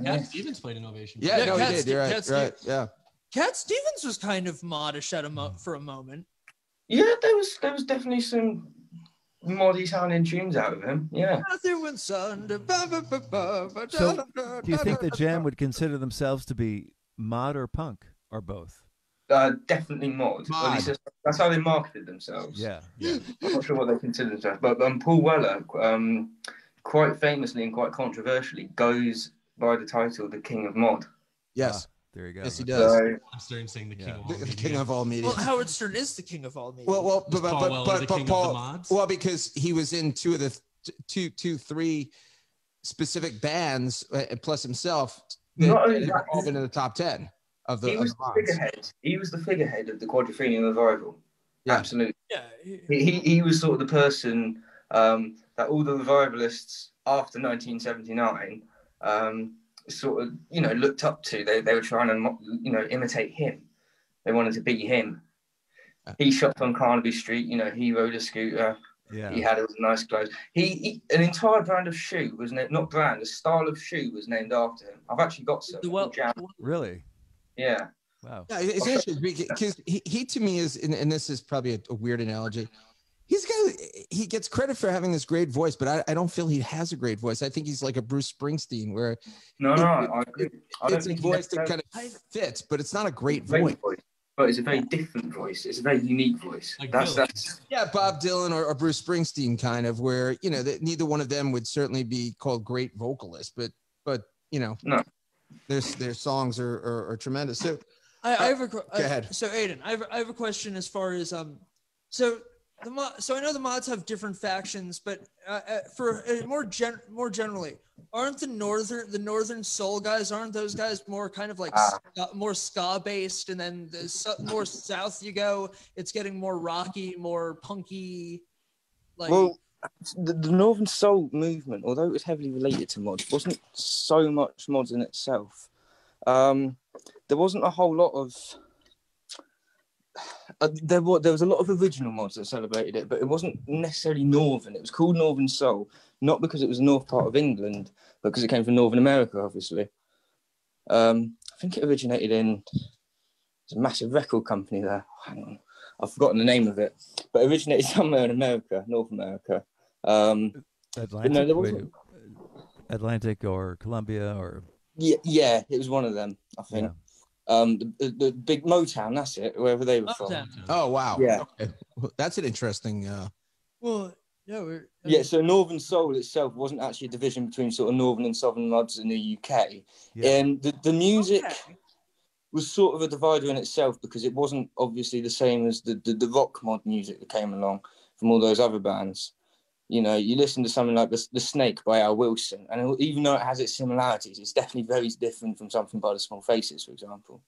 Cat Stevens played an Ovation. Yeah, yeah no, Cat he did. You're right, Cat right, yeah. Cat Stevens was kind of modish at a mo for a moment. Yeah, there was there was definitely some. Moddy sounding tunes out of him, yeah. So, do you think the Jam would consider themselves to be mod or punk or both? Uh, definitely mod. mod. At least that's, that's how they marketed themselves. Yeah, yeah. I'm not sure what they consider themselves, but um, Paul Weller, um, quite famously and quite controversially, goes by the title "The King of Mod." Yes. Ah. There you go. Yes, he does. So, I'm starting saying the king, yeah. of, all the king of all media. Well, Howard Stern is the king of all media. Well, well, but, Paul but, Weller, but, the but king Paul, of the mods? Well, because he was in two of the two, two, three specific bands, uh, plus himself, that, not only that, all been in the top ten of the. He was of the, the figurehead. He was the figurehead of the Quadrophenia revival. Yeah. Absolutely. Yeah. He, he he was sort of the person um, that all the revivalists after nineteen seventy-nine. Um, sort of you know looked up to. They, they were trying to you know imitate him. They wanted to be him. He shopped on Carnaby Street, you know he rode a scooter, yeah he had his nice clothes. He, he an entire brand of shoe was named, not brand a style of shoe was named after him. I've actually got some. Well, really? Yeah. Wow. Yeah, it's interesting because he, he to me is, and, and this is probably a, a weird analogy, he's got, he gets credit for having this great voice, but I, I don't feel he has a great voice. I think he's like a Bruce Springsteen, where no, it, no, I agree. It, I don't it's think a voice that kind of fits, but it's not a great, it's a great voice. voice. But it's a very different voice. It's a very unique voice. Like that's, that's yeah, Bob Dylan or, or Bruce Springsteen, kind of where you know that neither one of them would certainly be called great vocalists, but but you know, no, their their songs are are, are tremendous. So I, I have a uh, go ahead. So Aiden, I have I have a question as far as um so. The mo so I know the mods have different factions, but uh, for uh, more gen more generally, aren't the northern the northern soul guys? Aren't those guys more kind of like uh, ska, more ska based? And then the so more south you go, it's getting more rocky, more punky. Like, well, the, the northern soul movement, although it was heavily related to mods, wasn't so much mods in itself. Um, there wasn't a whole lot of. Uh, there, was, there was a lot of original mods that celebrated it, but it wasn't necessarily Northern. It was called Northern Soul, not because it was the north part of England, but because it came from Northern America, obviously. Um, I think it originated in there's a massive record company there. Oh, hang on, I've forgotten the name of it, but it originated somewhere in America, North America. Um, Atlantic, no, there wasn't... Atlantic or Columbia or... Yeah, yeah, it was one of them, I think. Yeah. Um, the, the, the big Motown, that's it, wherever they were Motown. From. Oh, wow. Yeah. Okay. Well, that's an interesting... Uh... Well, yeah. We're, I mean... Yeah, so Northern Soul itself wasn't actually a division between sort of Northern and Southern mods in the U K. Yeah. And the, the music okay. was sort of a divider in itself because it wasn't obviously the same as the, the, the rock mod music that came along from all those other bands. You know, you listen to something like The, the Snake by Al Wilson, and even though it has its similarities, it's definitely very different from something by The Small Faces, for example.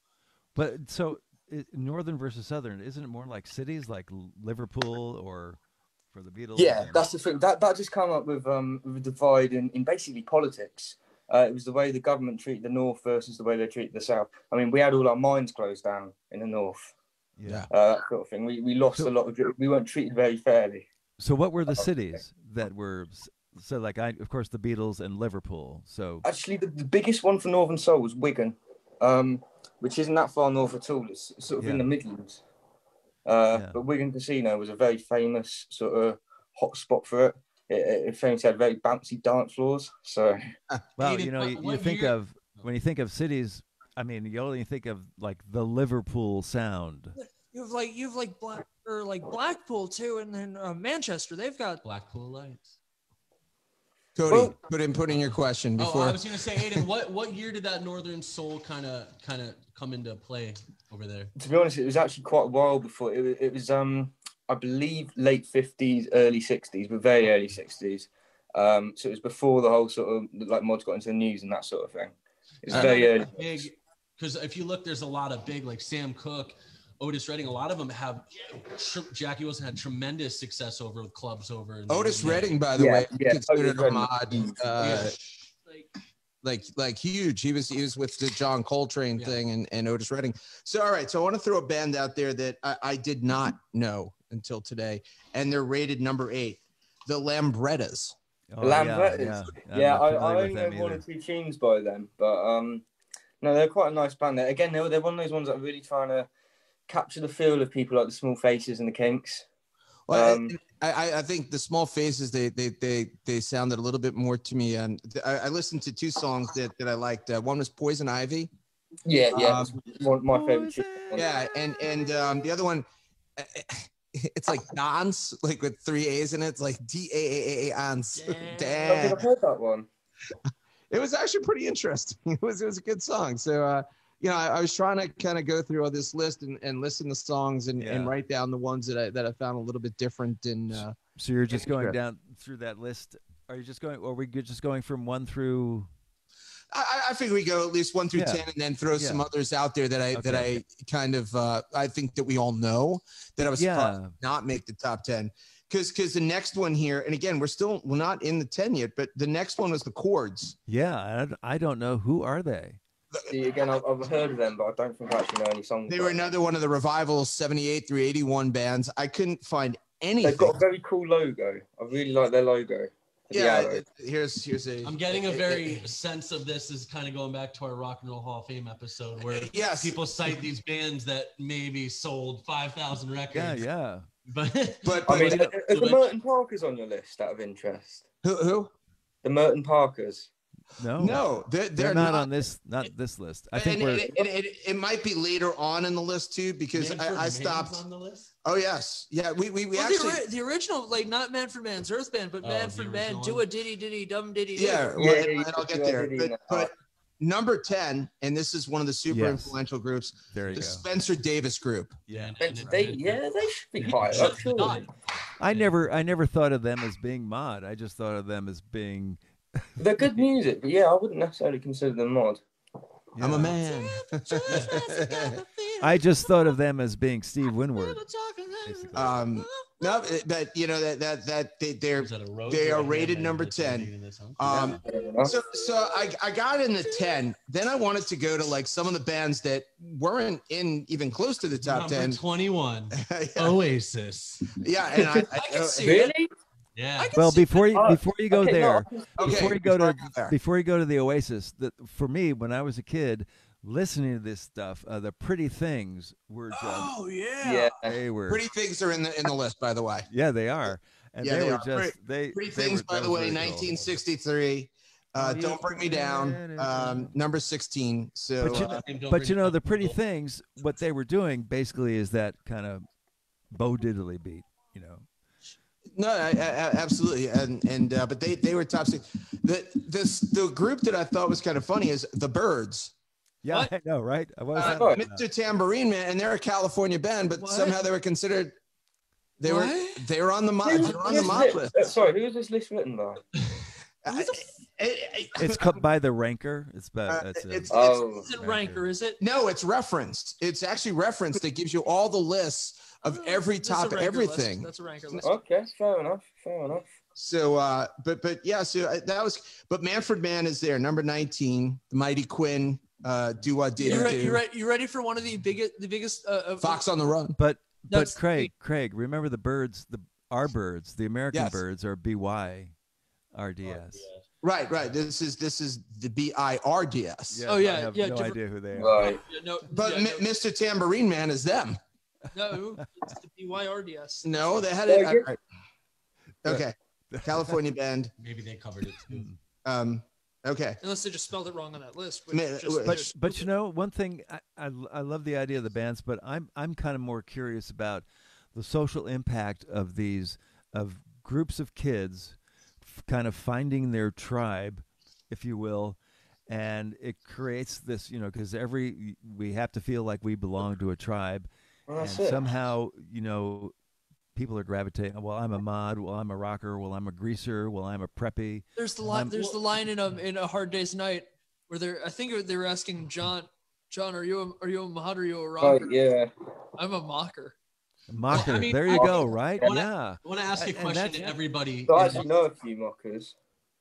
But so it, Northern versus Southern, isn't it more like cities like Liverpool or for the Beatles? Yeah, and... that's the thing. That, that just came up with, um, with a divide in, in basically politics. Uh, it was the way the government treated the North versus the way they treated the South. I mean, we had all our mines closed down in the North. Yeah. Uh, that sort of thing. We, we lost so, a lot of... We weren't treated very fairly. So what were the cities that were, so like, I, of course, the Beatles and Liverpool, so... Actually, the, the biggest one for Northern Soul was Wigan, um, which isn't that far north at all. It's sort of yeah. in the Midlands. Uh, yeah. But Wigan Casino was a very famous sort of hot spot for it. It, it famously had very bouncy dance floors, so... Well, you know, you, you think of, when you think of cities, I mean, you only think of, like, the Liverpool sound. You've like you've like black or like Blackpool too, and then uh, Manchester. They've got Blackpool lights. Cody, well, put in put in your question before. Oh, I was going to say, Aiden, what what year did that Northern Soul kind of kind of come into play over there? To be honest, it was actually quite a while before. It, it was um I believe late fifties, early sixties, but very early sixties. Um, so it was before the whole sort of like mods got into the news and that sort of thing. It's very early. Big, because if you look, there's a lot of big like Sam Cooke. Otis Redding, a lot of them have. Jackie Wilson had tremendous success over with clubs over. In Otis Redding, by the yeah, way, yeah, considered a mod, uh, yeah. like like huge. He was he was with the John Coltrane yeah. thing and and Otis Redding. So all right, so I want to throw a band out there that I, I did not know until today, and they're rated number eight, the Lambrettas. Oh, Lambrettas, yeah, yeah. yeah I, I only know one or two tunes by them, but um, no, they're quite a nice band. Again, they're they're one of those ones that I'm really trying to capture the feel of people like the Small Faces and the Kinks. Well, um, I, I think the Small Faces, they they they they sounded a little bit more to me. And I, I listened to two songs that that I liked. Uh, one was Poison Ivy. Yeah, yeah, um, one, my favorite. Yeah, and and um, the other one, it's like dance, like with three A's in it. It's like D A A A ans. Damn. I've heard that one. It was actually pretty interesting. It was it was a good song. So. Uh, You know, I, I was trying to kind of go through all this list and, and listen to songs and, yeah. and write down the ones that I that I found a little bit different. And uh, so you're just going down through that list. Are you just going? Or are we just going from one through? I, I think we go at least one through yeah. ten, and then throw yeah. some others out there that I okay. that I kind of uh, I think that we all know that I was yeah. surprised to not make the top ten because because the next one here, and again we're still we're not in the ten yet, but the next one was the Chords. Yeah, I, I don't know who are they. See, again, I've, I've heard of them, but I don't think I actually know any songs. They were another one of the Revival seventy-eight through eighty-one bands. I couldn't find anything. They've got a very cool logo. I really like their logo. Yeah, the here's here's a. I'm getting a very a, a, sense of this is kind of going back to our Rock and Roll Hall of Fame episode where yes. people cite these bands that maybe sold five thousand records. Yeah, yeah. But but, but I mean, are, are the Merton Parkers on your list out of interest? Who? who? The Merton Parkers. No, no, they're, they're, they're not, not on this not this list. I think we're, it, it, it, it might be later on in the list too because I, I stopped. On the list? Oh yes, yeah. We we, we well, actually the, the original like not Man for Man's Earth Band, but oh, Man for Man one? Do a Diddy Diddy Dum Diddy. Yeah, yeah, yeah, yeah, I'll get there. But, but number ten, and this is one of the super yes. influential groups. There you the go. Spencer Davis Group. Yeah, and, and, and, they, yeah, they should be high. I never, I never thought of them as being mod. I just thought of them as being. They're good music, but yeah, I wouldn't necessarily consider them mod. Yeah. I'm a man. I just thought of them as being Steve Winwood. Basically. Um, no, but you know that that that they they're they are rated number ten. Um, so so I I got in the ten. Then I wanted to go to like some of the bands that weren't in even close to the top ten. twenty-one. Yeah. Oasis. Yeah, and I, I, I really. It. Yeah. Well, before you before you go okay, there, no. okay. before you go to before you go to the Oasis, the, for me when I was a kid, listening to this stuff, uh, the Pretty Things were. Just, oh yeah, yeah. They were. Pretty Things are in the in the list, by the way. Yeah, they are. And yeah, they, they were are. just they. Pretty they Things, by the way, nineteen sixty-three. Uh, yeah. Don't Bring Me Down, um, number sixteen. So, but you know, uh, but you know the Pretty Things, what they were doing basically is that kind of Bo Diddley beat, you know. No, I, I, absolutely, and and uh, but they they were top six. The this the group that I thought was kind of funny is the Byrds. Yeah, what? I know, right? I was uh, Mister Tambourine Man, and they're a California band, but what? somehow they were considered. They what? were they were on the mod. They were on the mod list. Uh, sorry, who is this list written by? I, I, I, it's cut by the Ranker. It's by. Uh, it's, it's, oh. it's, it's Ranker, is it? No, it's referenced. It's actually referenced that gives you all the lists. Of every top, everything. That's a ranker list. Okay, fair enough, fair enough. So, uh, but, but yeah, so I, that was, but Manfred Mann is there, number nineteen, the Mighty Quinn, uh, Do What Did You Do. You re you ready for one of the biggest, the biggest? Uh, Fox on the Run. But, but Craig, Craig, remember the Byrds, the our Byrds, the American yes. Byrds are B Y R D S. Right, right. This is this is the B I R D S. Yeah, oh yeah, I have yeah. No idea who they are. Right. Yeah, no, but yeah, no. Mister Tambourine Man is them. No, it's the B Y R D S. No, they had it. All right. Okay, California band. Maybe they covered it too. Um, okay. Unless they just spelled it wrong on that list. Which Man, just, but but you know, one thing I, I I love the idea of the bands, but I'm I'm kind of more curious about the social impact of these of groups of kids, kind of finding their tribe, if you will. And it creates this, you know, because every we have to feel like we belong to a tribe. And somehow, you know, people are gravitating. Well, I'm a mod. Well, I'm a rocker. Well, I'm a greaser. Well, I'm a preppy. There's the line. There's the line in a in a Hard Day's Night where they're. I think they were asking John, John, are you a, are you a mod or are you a rocker? Oh, yeah, I'm a mocker. A mocker. Well, I mean, there you go. Right. I wanna, yeah. I want to ask you a question to everybody. So I you know a few mockers.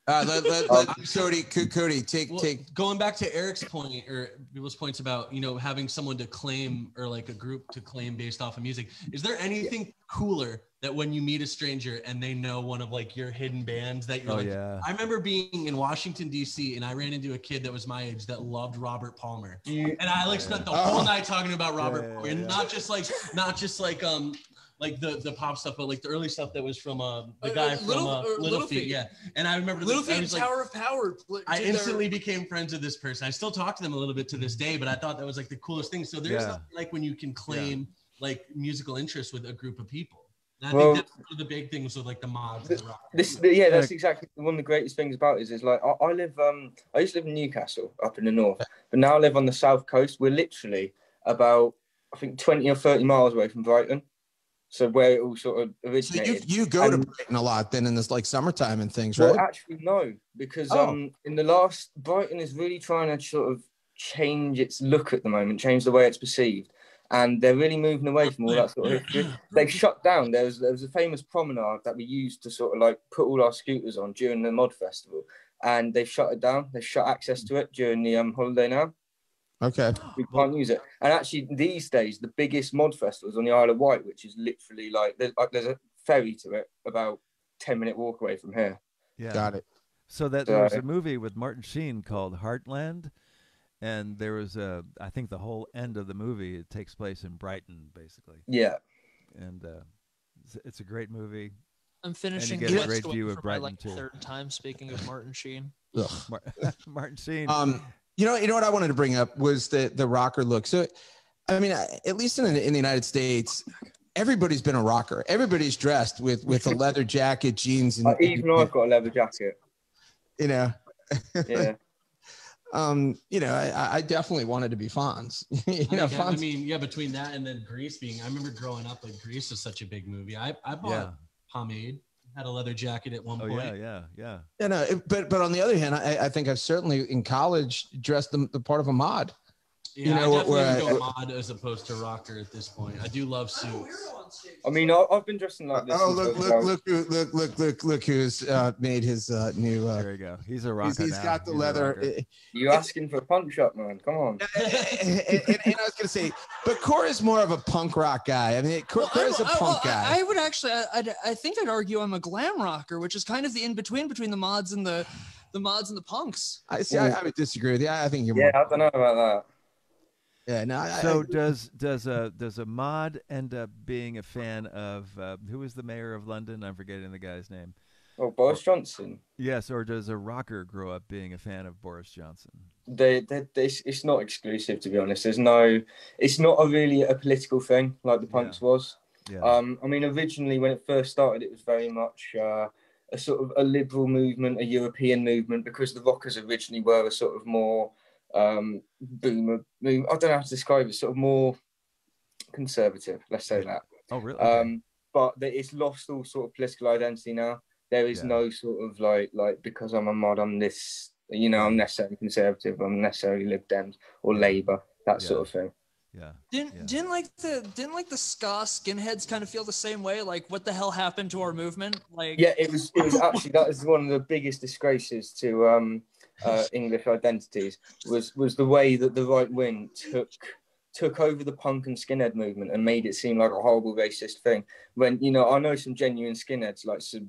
Uh, let, let, let Cody, Cody, take, well, take. Going back to Eric's point or people's points about, you know, having someone to claim or like a group to claim based off of music. Is there anything yeah. cooler that when you meet a stranger and they know one of like your hidden bands that you're oh, like, yeah. I remember being in Washington, D C and I ran into a kid that was my age that loved Robert Palmer. You, and I like spent the oh. whole night talking about Robert yeah, Palmer yeah, and yeah. not just like, not just like, um, like the the pop stuff, but like the early stuff that was from uh, the guy uh, from Little, uh, Little, Little Feat, Feet. yeah. And I remember Little Feat and Tower like, of Power. I instantly their... became friends with this person. I still talk to them a little bit to this day, but I thought that was like the coolest thing. So there's yeah. nothing like when you can claim yeah. like musical interest with a group of people. And I well, think that's one of the big things with like the mods. The, the this, the, yeah, that's exactly one of the greatest things about it is, is like I, I live. Um, I used to live in Newcastle up in the north, but now I live on the south coast. We're literally about I think twenty or thirty miles away from Brighton. So where it all sort of originated. So you, you go and, to Brighton a lot then in this like summertime and things, well, right? Actually, no, because oh. um, in the last, Brighton is really trying to sort of change its look at the moment, change the way it's perceived. And they're really moving away from all that sort of history. They shut down. There was, there was a famous promenade that we used to sort of like put all our scooters on during the Mod Festival. And they shut it down. They shut access to it during the um, holiday now. Okay. We can't use it. And actually, these days, the biggest mod festival is on the Isle of Wight, which is literally like there's, like, there's a ferry to it, about ten minute walk away from here. Yeah. Got it. So that so, there was a movie with Martin Sheen called Heartland. And there was a, I think the whole end of the movie, it takes place in Brighton, basically. Yeah. And uh, it's, it's a great movie. I'm finishing and you get a great view of Brighton, like, too. Third time speaking of Martin Sheen. Martin Sheen. Um, You know, you know what I wanted to bring up was the the rocker look. So, I mean, at least in in the United States, everybody's been a rocker. Everybody's dressed with with a leather jacket, jeans, and uh, even I've got a leather jacket. You know. Yeah. um. You know, I, I definitely wanted to be Fonz. you know, I, Fonz. I mean, yeah. Between that and then Grease being, I remember growing up, like Grease was such a big movie. I I bought. Yeah. pomade. Had a leather jacket at one oh, point. Yeah, yeah, yeah. Yeah, no, it, but but on the other hand, I, I think I've certainly in college dressed the, the part of a mod. Yeah, you know, I definitely where, where, go mod as opposed to rocker at this point. I do love suits. I mean, I've been dressing like this. Oh, look, look, look, look, look, look, look, look who's uh, made his uh, new. Uh, there you go. He's a rocker. He's, he's now. got the he's leather. You asking for a punk shot, man? Come on. and, and, and, and I was gonna say, but Core is more of a punk rock guy. I mean, Core well, is a I, punk well, guy. I would actually, I'd, I think I'd argue I'm a glam rocker, which is kind of the in between between the mods and the the mods and the punks. I see. I, I would disagree with you. I think you're. Yeah, more I don't know about that. Yeah, no, I, so I, does does a does a mod end up being a fan of uh, who is the mayor of London? I'm forgetting the guy's name. Oh, Boris Johnson. Yes, or does a rocker grow up being a fan of Boris Johnson? They, they, they it's not exclusive, to be honest. There's no, it's not a really a political thing like the punks yeah. was. Yeah. Um, I mean, originally when it first started, it was very much uh, a sort of a liberal movement, a European movement, because the rockers originally were a sort of more. Um, boomer, boom, I don't know how to describe it, sort of more conservative, let's say that. Oh, really? Um, okay. But it's lost all sort of political identity now. There is yeah. no sort of like, like because I'm a mod, I'm this, you know, I'm necessarily conservative, I'm necessarily Lib Dems or Labour, that yeah. sort of thing. Yeah. Didn't yeah. didn't like the didn't like the ska skinheads kind of feel the same way? Like, what the hell happened to our movement? Like, yeah, it was it was actually that is one of the biggest disgraces to um. Uh, English identities was was the way that the right wing took took over the punk and skinhead movement and made it seem like a horrible racist thing. When you know, I know some genuine skinheads, like some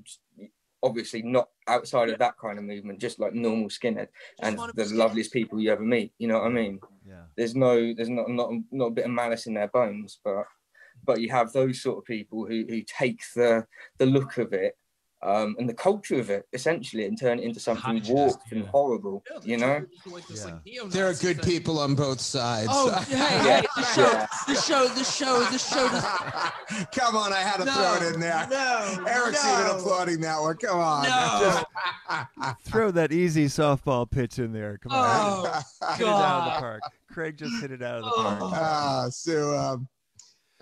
obviously not outside of that kind of movement, just like normal skinhead and the loveliest people you ever meet. You know what I mean? Yeah. There's no, there's not not not a bit of malice in their bones, but but you have those sort of people who who take the the look of it. Um, and the culture of it, essentially, and turn it into something warped yeah. and horrible, yeah, you know? Like this, yeah. like, there are good thing. people on both sides. Oh, hey, hey, the show, yeah. the show, the show, the show. Does... Come on, I had to no, throw it in there. No, Eric's no. even applauding that one. Come on. No. Just throw that easy softball pitch in there. Come on. Oh, hit it out of the park. Craig just hit it out of the oh. park. Uh, so, um...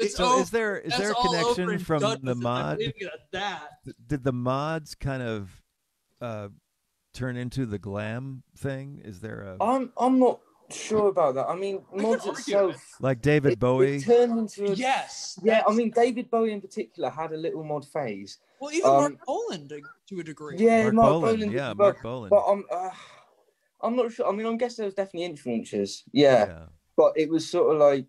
It's so all, is there is there a connection from the mod? That. Did the mods kind of uh, turn into the glam thing? Is there a? I'm I'm not sure about that. I mean, mods itself, it. like David it, Bowie, it turned into a, yes, yeah. Yes. I mean, David Bowie in particular had a little mod phase. Well, even um, Mark Boland to, to a degree. Yeah, Mark, Mark Boland, Boland. Yeah, Mark Boland. But I'm uh, I'm not sure. I mean, I guess there was definitely influences. Yeah, yeah. But it was sort of like.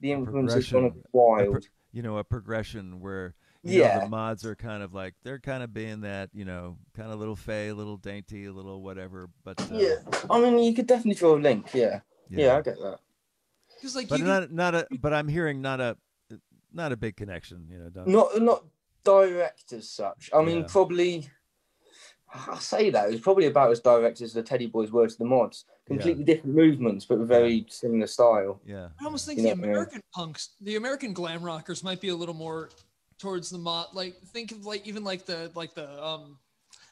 The influence is kind of wild. You know, a progression where you yeah. know, the mods are kind of like, they're kind of being that, you know, kind of little fey, little dainty, little whatever. But uh, yeah, I mean, you could definitely draw a link. Yeah, yeah, yeah I get that. Like, but not can... not a. But I'm hearing not a not a big connection. You know, don't... not not direct as such. I mean, yeah. probably. I say that it was probably about as direct as the Teddy Boys were to the mods. Completely yeah. different movements, but very similar style. Yeah, I almost think you the American know? punks, the American glam rockers, might be a little more towards the mod. Like think of like even like the like the um.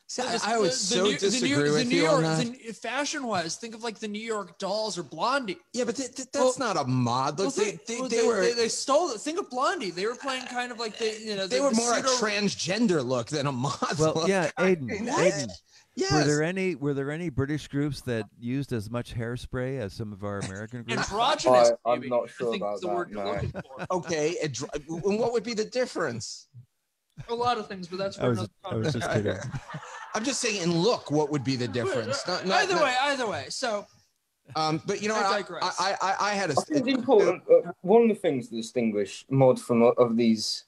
See, I, I would the, so the new, disagree the new, with the New York, you on fashion-wise, think of like the New York Dolls or Blondie. Yeah, but th th that's well, not a mod. Look, well, they, they, well, they, they were they, they stole it. Think of Blondie. They were playing kind of like the you know they the, were the more a transgender look than a mod. Well, look. yeah, Aiden, I mean, Aiden. Yes. Were there any Were there any British groups that used as much hairspray as some of our American groups? Androgynous. I, I'm not sure about that. No. Okay, and what would be the difference? A lot of things, but that's for I was, another problem. I was just kidding. I'm just saying, and look, what would be the difference? Not, not, either not, way, either way. So, um, but you know, I I, I, I, I had a. I think it's important. Uh, one of the things that distinguish mod from of these,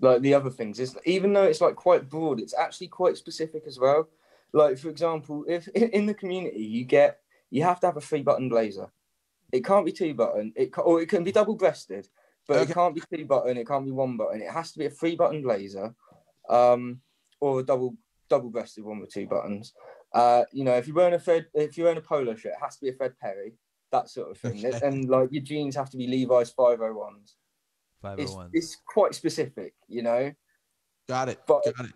like the other things, is even though it's like quite broad, it's actually quite specific as well. Like for example, if in the community you get, you have to have a three button blazer. It can't be two button. It can, or it can be double breasted. But okay. it can't be two button, it can't be one button. It has to be a three button blazer, um, or a double double breasted one with two buttons. Uh, you know, if you're wearing a Fred, if you're wearing a polo shirt, it has to be a Fred Perry, that sort of thing. Okay. And like your jeans have to be Levi's five oh ones. five oh ones. It's, it's quite specific, you know. Got it. But, Got it.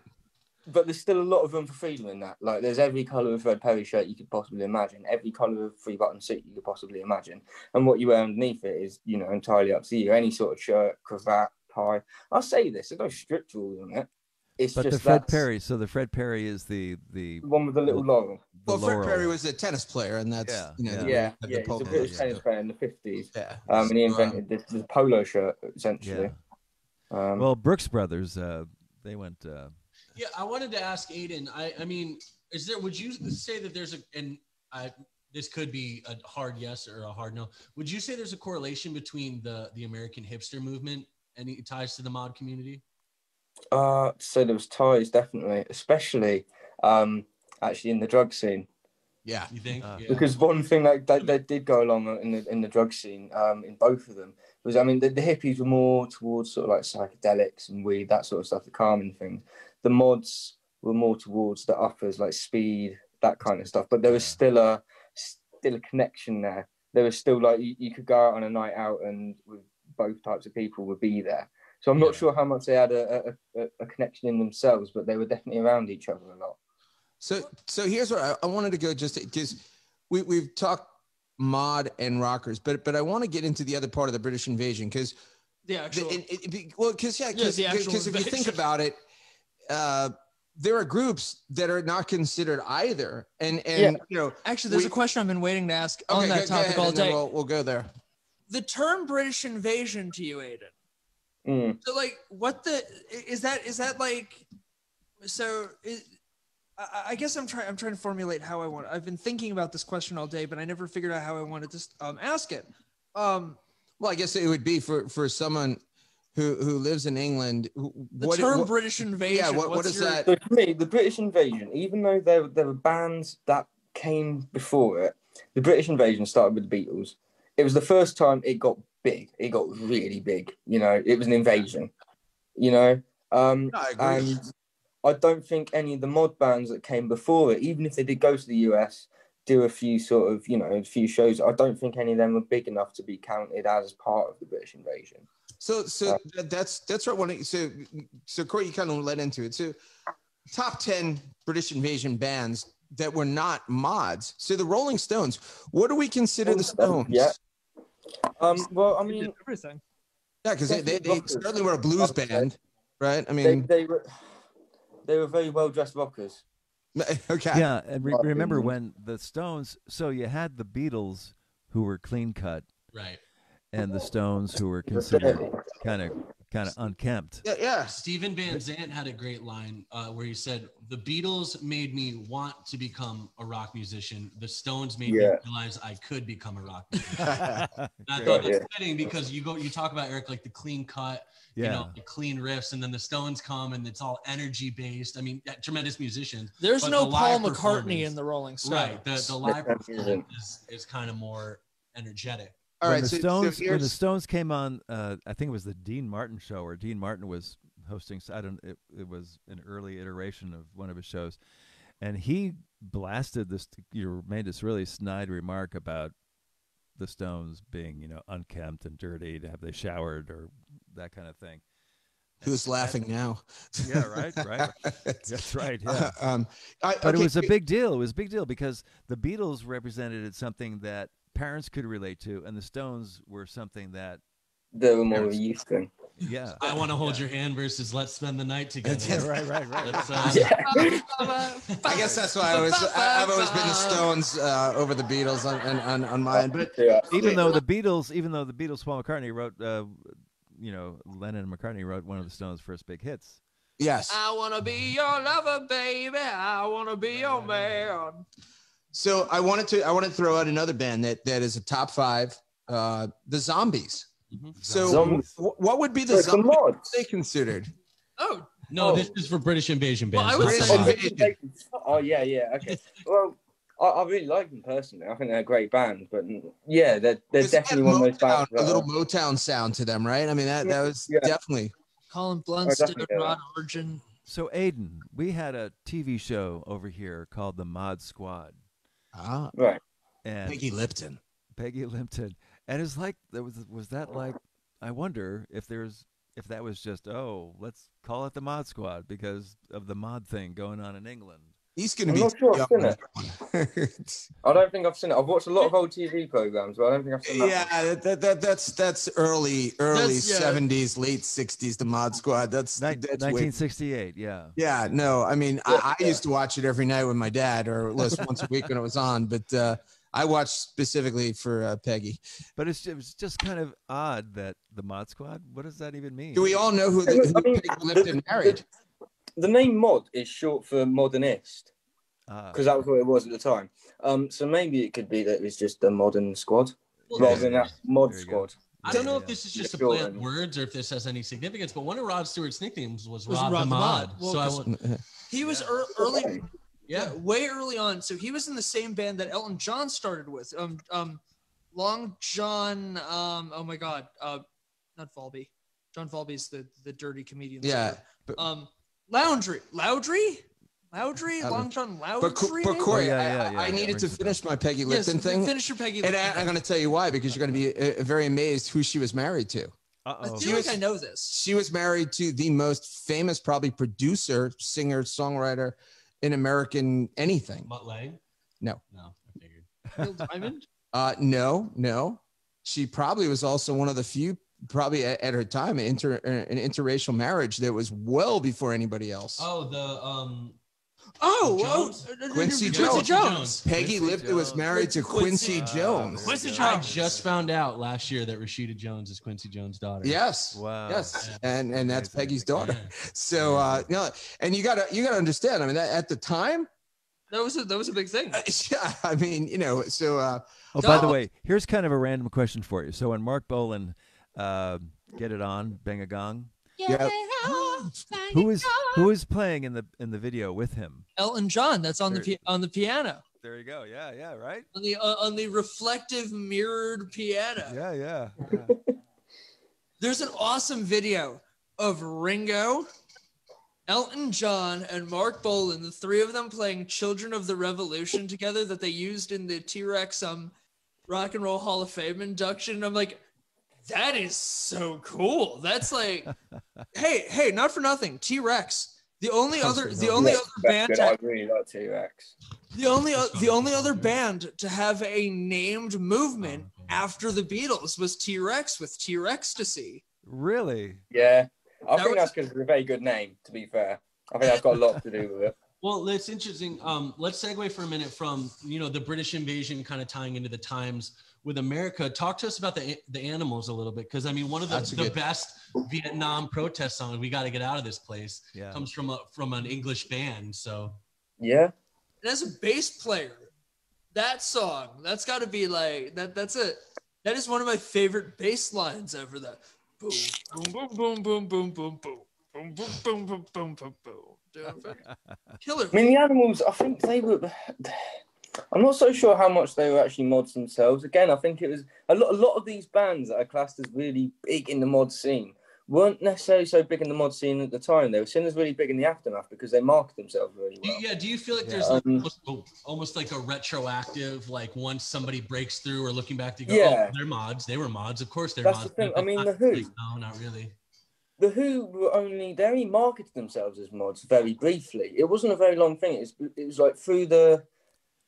But there's still a lot of room for freedom in that. Like there's every colour of Fred Perry shirt you could possibly imagine, every colour of three button suit you could possibly imagine. And what you wear underneath it is, you know, entirely up to you. Any sort of shirt, cravat, tie. I'll say this, there's no strict rule on it. It's but just the Fred Perry. So the Fred Perry is the the one with the little laurel. Well, Fred laurel. Perry was a tennis player, and that's yeah, you know, yeah, the, yeah. The, yeah the he's a British tennis player in the fifties. Yeah, um, and he invented this, this polo shirt essentially. Yeah. Um, well, Brooks Brothers, uh, they went. Uh, yeah, I wanted to ask Aidan. I, I mean, is there? Would you say that there's a? And I, this could be a hard yes or a hard no. Would you say there's a correlation between the the American hipster movement and it ties to the mod community? Uh so there was ties, definitely, especially um actually in the drug scene. Yeah, you think? Uh, because yeah. one thing like that, that did go along in the in the drug scene um in both of them was, I mean, the, the hippies were more towards sort of like psychedelics and weed, that sort of stuff, the calming things. The mods were more towards the uppers, like speed, that kind of stuff. But there was yeah. still a still a connection there. There was still like you, you could go out on a night out and with both types of people would be there. So I'm not yeah. sure how much they had a, a, a connection in themselves, but they were definitely around each other a lot. So so here's what I, I wanted to go, just because we, we've talked mod and rockers, but but I want to get into the other part of the British invasion, because yeah, well, because yeah, because yeah, if you think about it, uh, there are groups that are not considered either, and and yeah. you know, actually, there's we, a question I've been waiting to ask okay, on that go, topic go ahead, all day. We'll, we'll go there. The term British invasion to you, Aidan. Mm. So like, what the is that? Is that like? So is, I, I guess I'm trying. I'm trying to formulate how I want. I've been thinking about this question all day, but I never figured out how I wanted to um, ask it. Um, well, I guess it would be for for someone who who lives in England. Who, the what, term what, British invasion. Yeah. What, what is your, that? So for me, the British invasion, even though there there were bands that came before it, the British invasion started with the Beatles. It was the first time it got big. It got really big. You know, it was an invasion. You know, um, no, I agree. And I don't think any of the mod bands that came before it, even if they did go to the U S, do a few sort of, you know, a few shows, I don't think any of them were big enough to be counted as part of the British invasion. So, so uh, that's that's what I want to. So, so Corey, you kind of led into it. So, top ten British invasion bands that were not mods. So, the Rolling Stones. What do we consider the Stones? Yeah. Um, well, I mean, everything. Yeah, because they, they, they certainly were a blues band, right? I mean, they, they were they were very well dressed rockers. Okay. Yeah, and re remember when the Stones? So you had the Beatles who were clean cut, right? And the Stones who were considered kind of kind of unkempt. Yeah, yeah. Stephen Van Zandt had a great line uh, where he said, "The Beatles made me want to become a rock musician. The Stones made yeah. me realize I could become a rock musician." I thought that's yeah. fitting, because you go, you talk about, Eric, like the clean cut, yeah. you know, the clean riffs, and then the Stones come and it's all energy based. I mean, yeah, tremendous musicians. There's no the Paul McCartney in the Rolling Stones. Right. The, the live performance is, is kind of more energetic. All when, right, the so, Stones, so when the Stones came on, uh, I think it was the Dean Martin show, or Dean Martin was hosting. I don't. It, it was an early iteration of one of his shows, and he blasted this. You made this really snide remark about the Stones being, you know, unkempt and dirty. Have they showered or that kind of thing? Who's laughing now? Yeah, right, right. That's right. Yeah. Uh, um, I, but okay. it was a big deal. It was a big deal because the Beatles represented something that parents could relate to, and the Stones were something that they were more used to. Yeah, I want to hold yeah. your hand versus let's spend the night together. Yeah, right, right, right. Uh... Yeah. I guess that's why I was. I, I've always been the Stones uh, over the Beatles on on, on mine. But yeah. even though the Beatles, even though the Beatles, Paul McCartney wrote, uh, you know, Lennon and McCartney wrote one of the Stones' first big hits. Yes. I want to be your lover, baby. I want to be your man. So I wanted to I want to throw out another band that that is a top five, uh, the Zombies. Mm-hmm. So zombies. What would be the There's Zombies the they considered? Oh no, oh. this is for British invasion bands. Well, I was invasion. Oh yeah, yeah, okay. Well, I, I really like them personally. I think they're a great band, but yeah, they're, they're definitely one Motown, of those bands. A little are. Motown sound to them, right? I mean, that that was yeah. definitely Colin Blunt's oh, definitely Rod Orgen. So Aidan, we had a T V show over here called The Mod Squad. Ah, right. And Peggy Lipton. Peggy Lipton. And it's like, there was was that like, I wonder if there's if that was just, oh, let's call it the Mod Squad because of the mod thing going on in England. He's going to be. I'm not sure I've seen it. I don't think I've seen it. I've watched a lot of old T V programs, but I don't think I've seen that. Yeah, one. that that that's that's early early that's, yeah. seventies, late sixties. The Mod Squad. That's, Nin- that's nineteen sixty-eight. Way... Yeah. Yeah. No, I mean, yeah, I, I yeah. used to watch it every night with my dad, or at least once a week when it was on. But uh, I watched specifically for uh, Peggy. But it's just, it's just kind of odd that the Mod Squad. What does that even mean? Do we all know who, the, who I mean, Peggy Lipton married? The, The name Mod is short for modernist, because uh, that was what it was at the time. Um, so maybe it could be that it's just a modern squad, well, rather than that Mod Squad. I don't know yeah. if this is just a play on words or if this has any significance, but one of Rod Stewart's nicknames was, was Rod, Rod the Mod. The Mod. Well, so I won't... He was yeah. early, yeah, way early on. So he was in the same band that Elton John started with. Um, um, Long John. Um, oh my God, uh, not Falby. John Falby's the the dirty comedian. Yeah, but, um. Laundry, Loudry, Loudry, Long John Loudry. But Corey, oh, yeah, yeah, yeah, I, I yeah, needed to finish my Peggy Lipton yes, thing. Finish your Peggy Lipton. And I, I'm going to tell you why, because you're going to be uh, very amazed who she was married to. Uh-oh. I feel like I know this. She was married to the most famous, probably producer, singer, songwriter in American anything. Mutt Lange? No. No, I figured. Neil Diamond? Uh, no, no. She probably was also one of the few. Probably at, at her time, an, inter, an interracial marriage that was well before anybody else. Oh, the um, oh, Jones? oh Quincy, Quincy Jones. Jones. Peggy Lipton was married to Quincy, Quincy Jones. Uh, Quincy Jones. I just found out last year that Rashida Jones is Quincy Jones' daughter. Yes. Wow. Yes, yeah. and and that's Peggy's daughter. Yeah. So uh, no, and you gotta you gotta understand. I mean, that, at the time, that was a, that was a big thing. Yeah, I mean, you know, so. Uh, oh, by the way, here's kind of a random question for you. So when Mark Bolan. Uh, get it on, bang a gong. Yeah. Who is who is playing in the in the video with him? Elton John. That's on there, the on the piano. There you go. Yeah, yeah, right. On the uh, on the reflective mirrored piano. Yeah, yeah. yeah. There's an awesome video of Ringo, Elton John, and Mark Bolan, the three of them playing "Children of the Revolution" together that they used in the T-Rex um Rock and Roll Hall of Fame induction. And I'm like. That is so cool. That's like, hey, hey, not for nothing. T-Rex, the only other, the only yeah, other band, to, I really love T-Rex. The only, uh, the only other band to have a named movement after the Beatles was T-Rex with T-Rextasy. Really? Yeah, I that think was, that's because it's a very good name. To be fair, I think that's got a lot to do with it. Well, it's interesting. Um, let's segue for a minute from you know the British invasion, kind of tying into the times. With America, talk to us about the the animals a little bit, because I mean, one of the, the good... best Vietnam protest songs, "We Got to Get Out of This Place," yeah. comes from a, from an English band. So, yeah, and as a bass player, that song that's got to be like that. That's it. That is one of my favorite bass lines ever. The boom, boom, boom, boom, boom, boom, boom, boom, boom, boom, boom, boom, boom, boom. Killer. I mean, the animals. I think they were. I'm not so sure how much they were actually mods themselves. Again, I think it was a lot, a lot of these bands that are classed as really big in the mod scene weren't necessarily so big in the mod scene at the time. They were seen as really big in the aftermath because they market themselves really well. Yeah, do you feel like yeah, there's um, like almost, almost like a retroactive, like once somebody breaks through or looking back to go, yeah. oh, they're mods, they were mods, of course they're that's mods. The thing. I mean, not, the Who. Like, no, not really. The Who were only, they only marketed themselves as mods very briefly. It wasn't a very long thing. It was, it was like through the...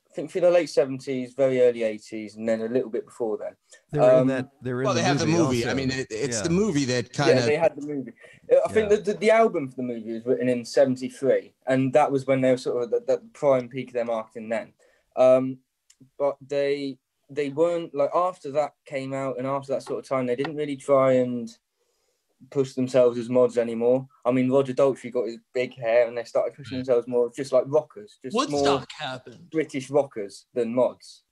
I think through the late seventies, very early eighties, and then a little bit before then. They're um, in that, they're in well, they the have movie the movie. Also. I mean, it, it's yeah. the movie that kind yeah, of... Yeah, they had the movie. I yeah. think that the, the album for the movie was written in seventy-three, and that was when they were sort of at the, the prime peak of their marketing then. Um, but they they weren't... like after that came out, and after that sort of time, they didn't really try and push themselves as mods anymore. I mean, Roger Daltrey got his big hair and they started pushing themselves more just like rockers, just Woodstock more happened. British rockers than mods.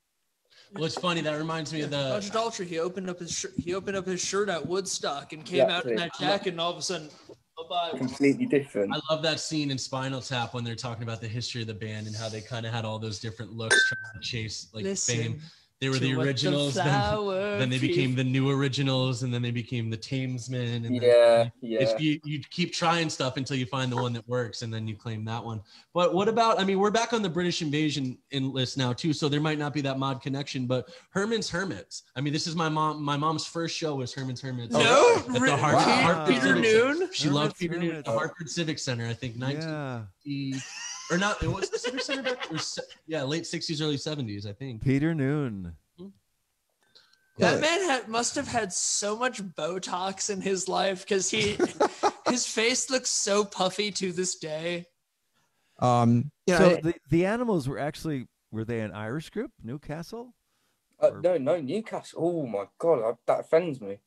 Well, it's funny, that reminds me of the Roger Daltrey, he opened up his sh- he opened up his shirt at Woodstock and came exactly. out in that jacket and all of a sudden bye-bye. Completely different. I love that scene in Spinal Tap when they're talking about the history of the band and how they kind of had all those different looks trying to chase like Listen. fame. They were the originals, the then, then they became the new originals, and then they became the Tamesmen. And yeah, yeah. It's, you, you keep trying stuff until you find the one that works, and then you claim that one. But what about, I mean, we're back on the British invasion in list now, too, so there might not be that mod connection, but Herman's Hermits. I mean, this is my mom. My mom's first show was Herman's Hermits. No, oh, at the Har- wow. Hartford Peter Noon? She Herman's loved Peter Noon at the Hartford Civic Center, I think, nineteen fifty-two. Yeah. Or not, what's the center center back? Or, yeah, late sixties, early seventies, I think. Peter Noon. That man had, must have had so much Botox in his life because he his face looks so puffy to this day. Um, yeah, so I, the, the Animals were actually, were they an Irish group? Newcastle? Uh, or... No, no, Newcastle. Oh, my God, I, that offends me.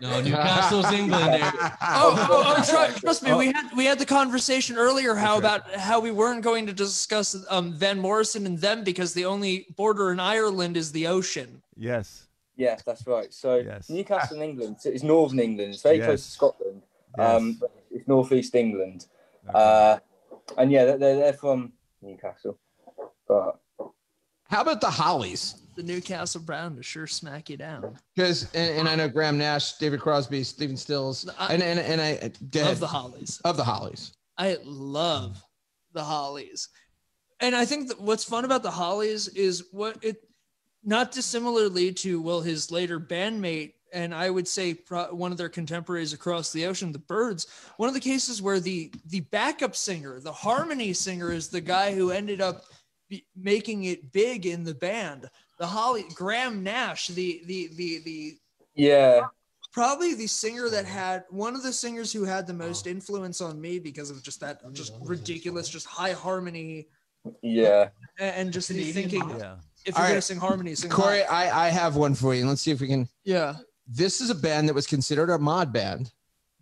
No, Newcastle's England. There. oh, oh, oh, sorry. Trust me, we had we had the conversation earlier how about how we weren't going to discuss um, Van Morrison and them because the only border in Ireland is the ocean. Yes. Yes, that's right. So yes. Newcastle in England, it's northern England. It's very yes. close to Scotland. Yes. Um, but it's northeast England. Okay. Uh, and yeah, they're, they're from Newcastle. But how about the Hollies? The Newcastle Brown to sure smack you down. Because and, and I know Graham Nash, David Crosby, Stephen Stills, I, and, and and I go ahead. Of the Hollies. Of the Hollies. I love the Hollies, and I think that what's fun about the Hollies is what it. Not dissimilarly to, well, his later bandmate, and I would say pro- one of their contemporaries across the ocean, the Byrds, one of the cases where the the backup singer, the harmony singer, is the guy who ended up be- making it big in the band. The Holly, Graham Nash, the the the the yeah, probably the singer that had one of the singers who had the most influence on me because of just that just ridiculous, just high harmony. Yeah, and, and just the thinking. Yeah. If you're right. Going to sing harmonies, sing Corey, I, I have one for you. Let's see if we can. Yeah. This is a band that was considered a mod band,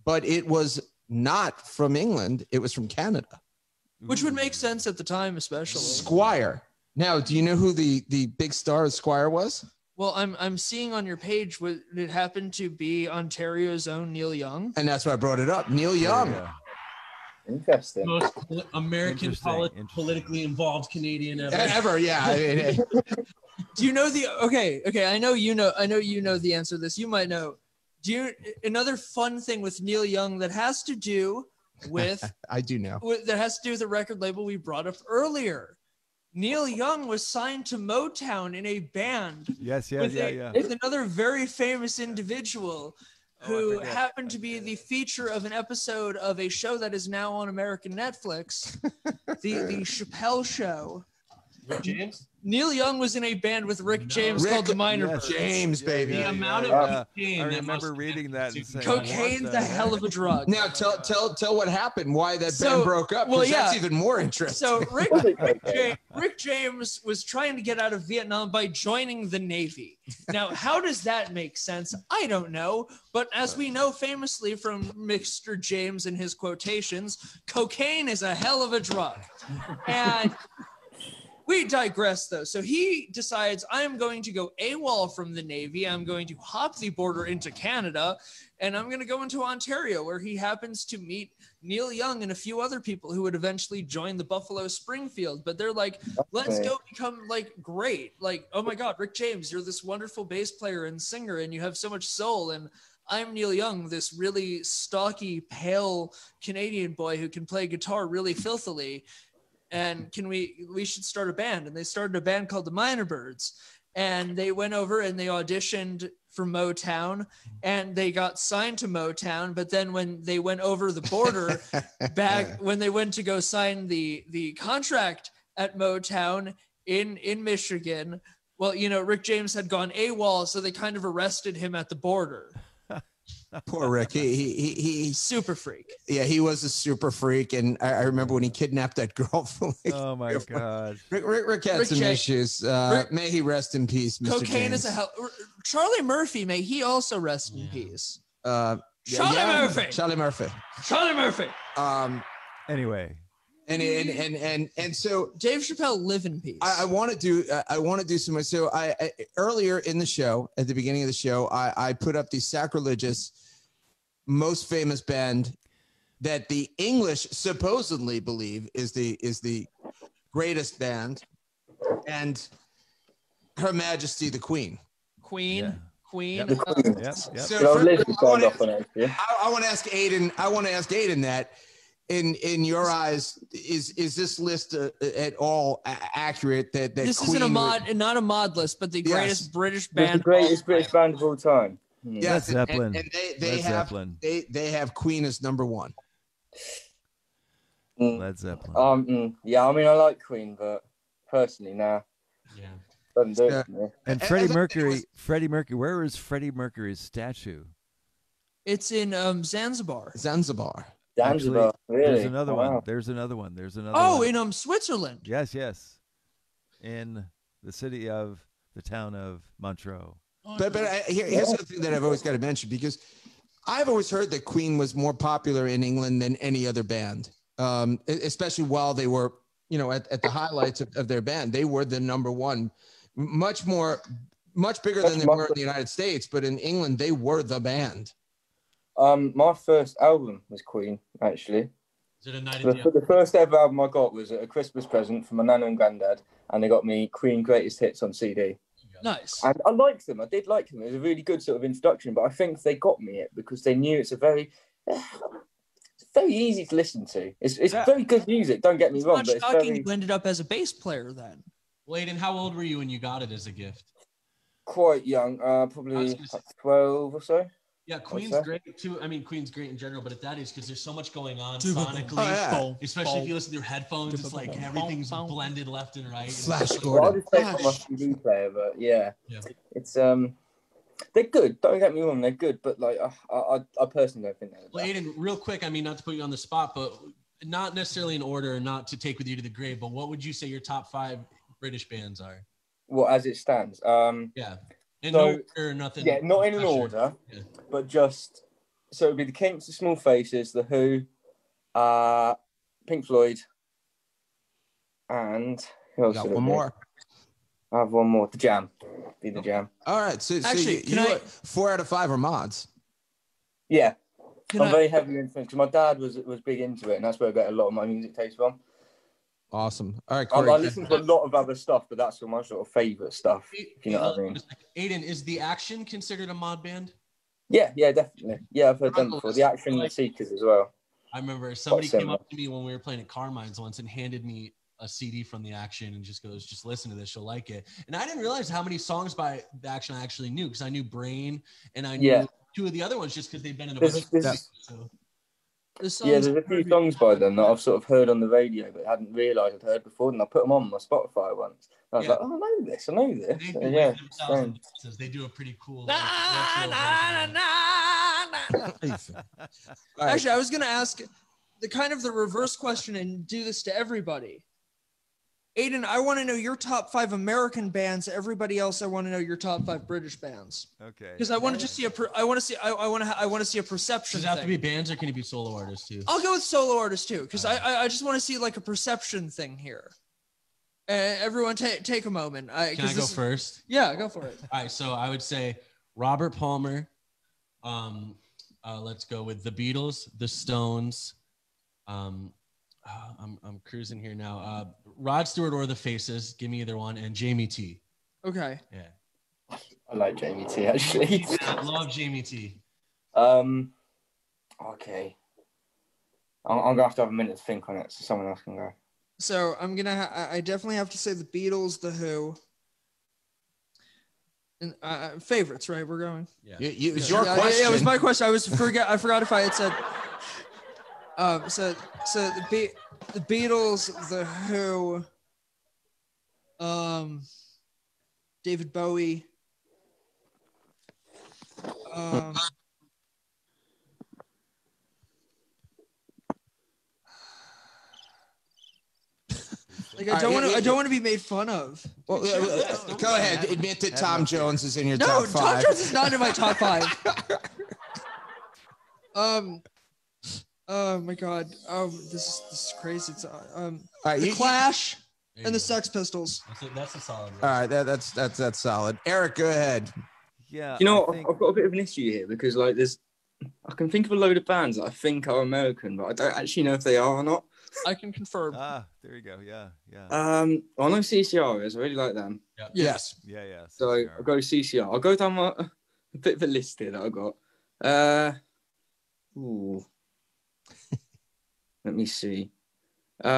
but it was not from England. It was from Canada. Which would make sense at the time, especially. Squire. Now, do you know who the, the big star of Squire was? Well, I'm I'm seeing on your page what it happened to be Ontario's own Neil Young. And that's why I brought it up. Neil Young. Yeah. Interesting. Most American Interesting. Polit- Interesting. politically involved Canadian ever. Ever, yeah. I mean, hey. Do you know the? Okay, okay. I know you know. I know you know the answer to this. You might know. Do you? Another fun thing with Neil Young that has to do with. I do know. With, that has to do with the record label we brought up earlier. Neil Young was signed to Motown in a band. Yes, yes, yeah, a, yeah. With another very famous individual. Who oh, happened to be the feature of an episode of a show that is now on American Netflix, the the Chappelle Show. Rick James? Neil Young was in a band with Rick no. James Rick, called the Minor yes, James, baby. Yeah, yeah, the amount yeah, of yeah. cocaine. I remember reading that. And saying, cocaine's the hell of a drug. Now tell tell tell what happened, why that so, band broke up, because well, yeah. that's even more interesting. So Rick, Rick, James, Rick James was trying to get out of Vietnam by joining the Navy. Now, how does that make sense? I don't know. But as we know famously from Mister James and his quotations, cocaine is a hell of a drug. And... We digress, though. So he decides, I'm going to go AWOL from the Navy. I'm going to hop the border into Canada, and I'm going to go into Ontario, where he happens to meet Neil Young and a few other people who would eventually join the Buffalo Springfield. But they're like, let's go become, like, great. Like, oh, my God, Rick James, you're this wonderful bass player and singer, and you have so much soul. And I'm Neil Young, this really stocky, pale Canadian boy who can play guitar really filthily. And can we, we should start a band. And they started a band called the Minor Byrds. And they went over and they auditioned for Motown and they got signed to Motown. But then when they went over the border back, when they went to go sign the, the contract at Motown in, in Michigan, well, you know, Rick James had gone AWOL. So they kind of arrested him at the border. Poor Rick. He, he he he super freak. Yeah, he was a super freak, and I, I remember when he kidnapped that girl. For like, oh my god! Rick Rick, Rick had Rick some J- issues. Uh, Rick, may he rest in peace, Mister Cocaine James. Is a hell. Charlie Murphy, may he also rest yeah. in peace. Uh, Charlie yeah, yeah, Murphy. Charlie Murphy. Charlie Murphy. Um. Anyway. And and and and and so Dave Chappelle, live in peace. I, I want to do I, I want to do some. So I, I earlier in the show, at the beginning of the show, I, I put up the sacrilegious, most famous band that the English supposedly believe is the is the greatest band, and Her Majesty the Queen. Queen. Yeah. Queen. Yep. Uh, yep. Yep. So for, I want yeah. to ask Aiden. I want to ask Aiden that. In in your eyes, is is this list uh, at all a- accurate? That, that this Queen isn't a mod, would... not a mod list, but the yes. greatest British band, it's the greatest British band of all time. Yeah. Yes, Zeppelin. And, and they, they have Zeppelin. they they have Queen as number one. Mm. Led Zeppelin. Um, mm, yeah, I mean, I like Queen, but personally, nah. Yeah. Doesn't do it for me. And Freddie Mercury, was... Freddie Mercury, where is Freddie Mercury's statue? It's in um, Zanzibar. Zanzibar. Zanzibar. Actually, really? There's another oh, wow. one. There's another one. There's another. Oh, one. in um Switzerland. Yes, yes. In the city of the town of Montreux. Oh, but but I, here, here's the thing that I've always got to mention, because I've always heard that Queen was more popular in England than any other band, um, especially while they were, you know, at, at the highlights of, of their band. They were the number one, much more, much bigger That's than they were in the United States. But in England, they were the band. Um, my first album was Queen, actually. Is it a night the, the, the first ever album I got was a Christmas present from my nana and granddad, and they got me Queen Greatest Hits on C D. Nice. And I liked them. I did like them. It was a really good sort of introduction, but I think they got me it because they knew it's a very, uh, it's very easy to listen to. It's it's yeah. very good music. Don't get me it's wrong. Not but it's shocking very... you ended up as a bass player then. Layden, how old were you when you got it as a gift? Quite young, uh, probably say... twelve or so. Yeah, Queen's so. great too. I mean, Queen's great in general, but at that age, because there's so much going on Dude, sonically, oh, yeah. boom, especially boom. if you listen through headphones, boom, it's like boom, everything's boom. blended left and right. Flash Gordon. Well, I'll just say my C D player, but yeah, yeah. It's um, they're good. Don't get me wrong, they're good, but like I, I, I personally don't think they're. Well, Aiden, real quick, I mean, not to put you on the spot, but not necessarily in order, not to take with you to the grave, but what would you say your top five British bands are? Well, as it stands, um, yeah. In so, no order, nothing. Yeah, not in an order, yeah. but just so it'd be the Kinks, the Small Faces, the Who, uh, Pink Floyd, and who else? Got one more. I have one more. The Jam. Be the Jam. All right. So, so actually, you, you I... four out of five are mods. Yeah, can I'm I... very heavily influenced because my dad was was big into it, and that's where I got a lot of my music taste from. Awesome. All right, Corey. I, I listen to a lot of other stuff, but that's all my sort of favorite stuff. If you know what I mean. Aiden, is The Action considered a mod band? Yeah, yeah, definitely. Yeah, I've heard them before. The Action and the Seekers as well. I remember somebody came up to me when we were playing at Carmine's once and handed me a C D from The Action and just goes, just listen to this, you'll like it. And I didn't realize how many songs by The Action I actually knew, because I knew Brain and I knew yeah. two of the other ones just because they've been in a bunch of stuff. So. The yeah, there's a few songs by them that I've sort of heard on the radio, but hadn't realised I'd heard before, and I put them on my Spotify once. And I was yeah. like, oh, I know this, I know this. They do, and, yeah, so. they do a pretty cool... Nah, like, nah, nah, nah, nah. Right. Actually, I was going to ask the kind of the reverse question and do this to everybody. Aiden, I want to know your top five American bands. Everybody else, I want to know your top five British bands. Okay. Because I want to just see a. Per, I want to see. I, I want to. I want to see a perception. Does it have thing. to be bands, or can it be solo artists too? I'll go with solo artists too, because right. I. I just want to see like a perception thing here. Uh, everyone, take take a moment. I, can I go is, first? Yeah, go for it. All right. So I would say Robert Palmer. Um, uh, let's go with the Beatles, the Stones. Um. Uh, I'm, I'm cruising here now. Uh, Rod Stewart or The Faces. Give me either one. And Jamie T. Okay. Yeah. I like Jamie T, actually. Yeah, I love Jamie T. Um, okay. I'm, I'm going to have to have a minute to think on it, so someone else can go. So I'm going to... Ha- I definitely have to say The Beatles, The Who. And uh, favorites, right? We're going? Yeah. You, you, it was your yeah, question. Yeah, it was my question. I was forget. I forgot if I had said... Um, so, so the, Be- the Beatles, the Who, um, David Bowie, um, like I don't want to, I don't want to be made fun of. Well, sure. uh, go ahead, admit that Tom Jones is in your no, top five. No, Tom Jones is not in my top five. um. Oh my God! Oh, this is this is crazy. It's um, all right, the you, Clash you and the Sex Pistols. That's a, that's a solid. One. All right, that, that's that's that's solid. Eric, go ahead. Yeah. You know, think... I've got a bit of an issue here because like there's, I can think of a load of bands that I think are American, but I don't actually know if they are or not. I can confirm. Ah, there you go. Yeah, yeah. Um, I know C C R is. I really like them. Yeah. Yes. Yeah, yeah. C C R. So I'll go C C R. I'll go down my a bit of a list here that I got. Uh, ooh. Let me see. Uh,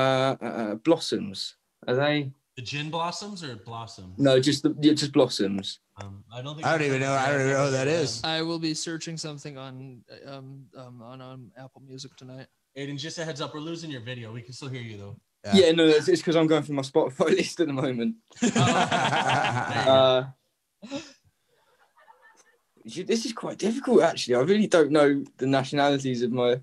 uh, Blossoms. Are they the Gin Blossoms or Blossoms? No, just the yeah, just Blossoms. Um, I don't think. I don't even know. I don't even know who that is. I will be searching something on um, um on, on Apple Music tonight. Aiden, just a heads up, we're losing your video. We can still hear you, though. Yeah, yeah no, it's because I'm going through my Spotify list at the moment. uh, this is quite difficult, actually. I really don't know the nationalities of my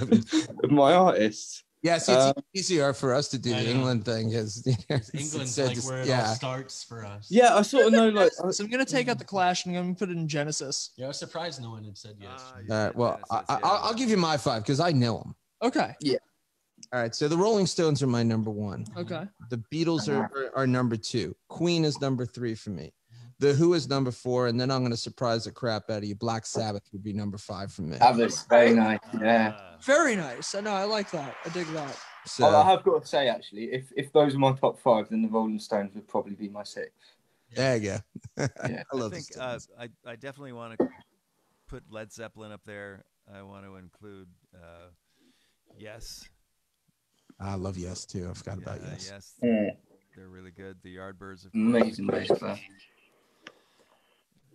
of my artists. Yes, yeah, so it's um, easier for us to do I the know. England thing. Is England's like where it yeah. all starts for us. Yeah, I sort of know. Like, so I'm gonna take out the Clash and I'm gonna put it in Genesis. Yeah, I was surprised no one had said yes. Uh, yeah, all right, well, Genesis, I, yeah, I'll, yeah. I'll give you my five because I know them. Okay. Yeah. All right, so the Rolling Stones are my number one. Okay. The Beatles are are number two. Queen is number three for me. The Who is number four, and then I'm going to surprise the crap out of you. Black Sabbath would be number five for me. Sabbath, very nice, yeah. Very nice. I know, I like that. I dig that. So, oh, I have got to say, actually, if if those are my top five, then the Rolling Stones would probably be my sixth. There you go. Yeah. I love I think uh, I, I definitely want to put Led Zeppelin up there. I want to include uh, Yes. I love Yes, too. I forgot yeah, about Yes. Yes. Yeah. They're really good. The Yardbirds, of course. Amazing.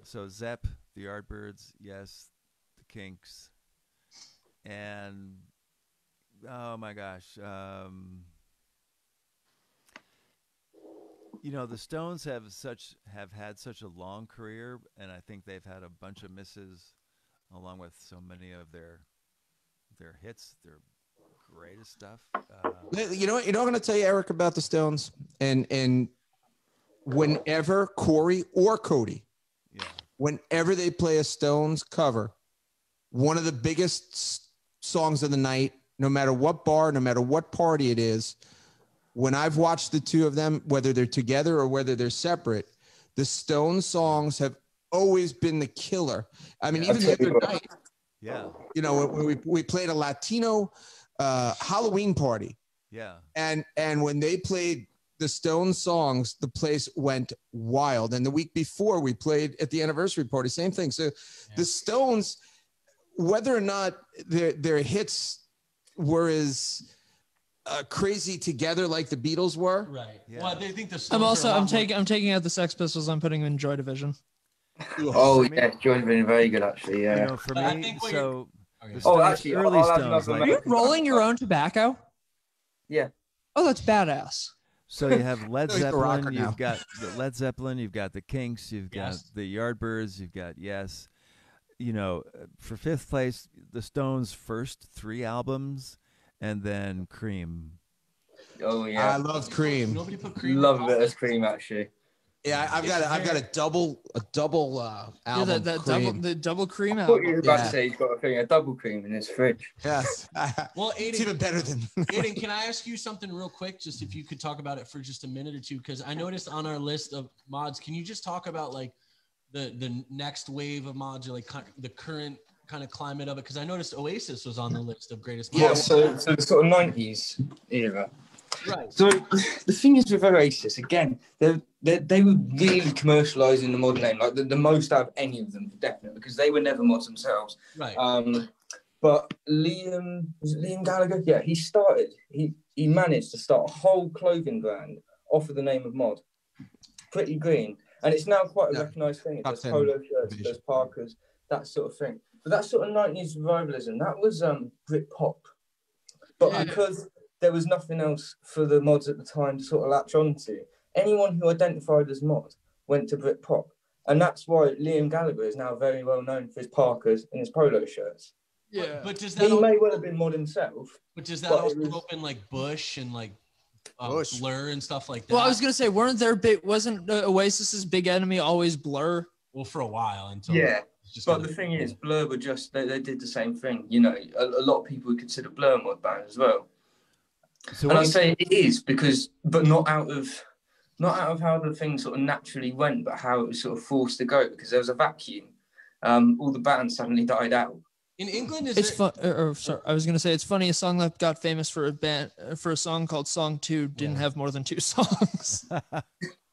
So Zepp, the Yardbirds, Yes, the Kinks, and oh my gosh, um, you know the Stones have such have had such a long career, and I think they've had a bunch of misses, along with so many of their their hits, their greatest stuff. Uh, you know what? You know what I'm going to tell you, Eric, about the Stones, and and whenever Corey or Cody. Yeah. Whenever they play a Stones cover, one of the biggest songs of the night, no matter what bar, no matter what party it is, when I've watched the two of them, whether they're together or whether they're separate, the Stones songs have always been the killer. I mean, yeah, even the other cool. night, yeah, you know, when we we played a Latino uh, Halloween party, yeah, and and when they played the Stones songs, the place went wild. And the week before we played at the anniversary party, same thing. So yeah. the Stones, whether or not their, their hits were as uh, crazy together like the Beatles were. Right. Yeah. Well, they think the Stones I'm also, I'm taking, I'm taking out the Sex Pistols. I'm putting in Joy Division. Oh yeah. Joy Division. Very good. Actually. Yeah. You know, for but me, so. The oh, actually, early Stones, like, are you rolling your own tobacco? Yeah. Oh, that's badass. So you have Led Zeppelin, you've got the Led Zeppelin, you've got the Kinks, you've yes. got the Yardbirds, you've got Yes. You know, for fifth place, the Stones' first three albums, and then Cream. Oh yeah, I love Cream. Nobody put Cream. Love it as Cream, actually. Yeah, I've got a, I've got a double a double uh, album. Yeah, that, that Cream. double the double Cream album. I thought you were about yeah. to say he's got a, thing, a double Cream in his fridge. Yes. Well, Aiden, it's even better than Aiden. Can I ask you something real quick? Just if you could talk about it for just a minute or two, because I noticed on our list of mods, can you just talk about like the the next wave of mods, or like the current kind of climate of it? Because I noticed Oasis was on the list of greatest mods. Yeah, so so the sort of nineties era. Right. So the thing is with Oasis, again, they they were really commercializing the modern name, like the, the most out of any of them, definitely, because they were never mods themselves. Right. Um, but Liam, was it Liam Gallagher? Yeah, he started, he, he managed to start a whole clothing brand off of the name of mod. Pretty green. And it's now quite a no, recognized thing. There's polo shirts, there's Parkers, that sort of thing. But that sort of nineties revivalism, that was um, Britpop. But yeah. because... there was nothing else for the mods at the time to sort of latch onto. Anyone who identified as mod went to Britpop. And that's why Liam Gallagher is now very well known for his Parkers and his polo shirts. Yeah, but does that he may well have been mod himself. But does that but also was... open like Bush and like um, Bush. Blur and stuff like that? Well, I was gonna say, weren't there big? Wasn't uh, Oasis's big enemy always Blur? Well, for a while until yeah. Just but the thing is, Blur were just they, they did the same thing. You know, a, a lot of people would consider Blur mod band as well. So and I say it is because, but not out of, not out of how the thing sort of naturally went, but how it was sort of forced to go because there was a vacuum. Um, all the bands suddenly died out. In England, is it's it? Fun, or, or, sorry, I was going to say it's funny. A song that got famous for a band for a song called "Song Two" didn't yeah. have more than two songs. Well,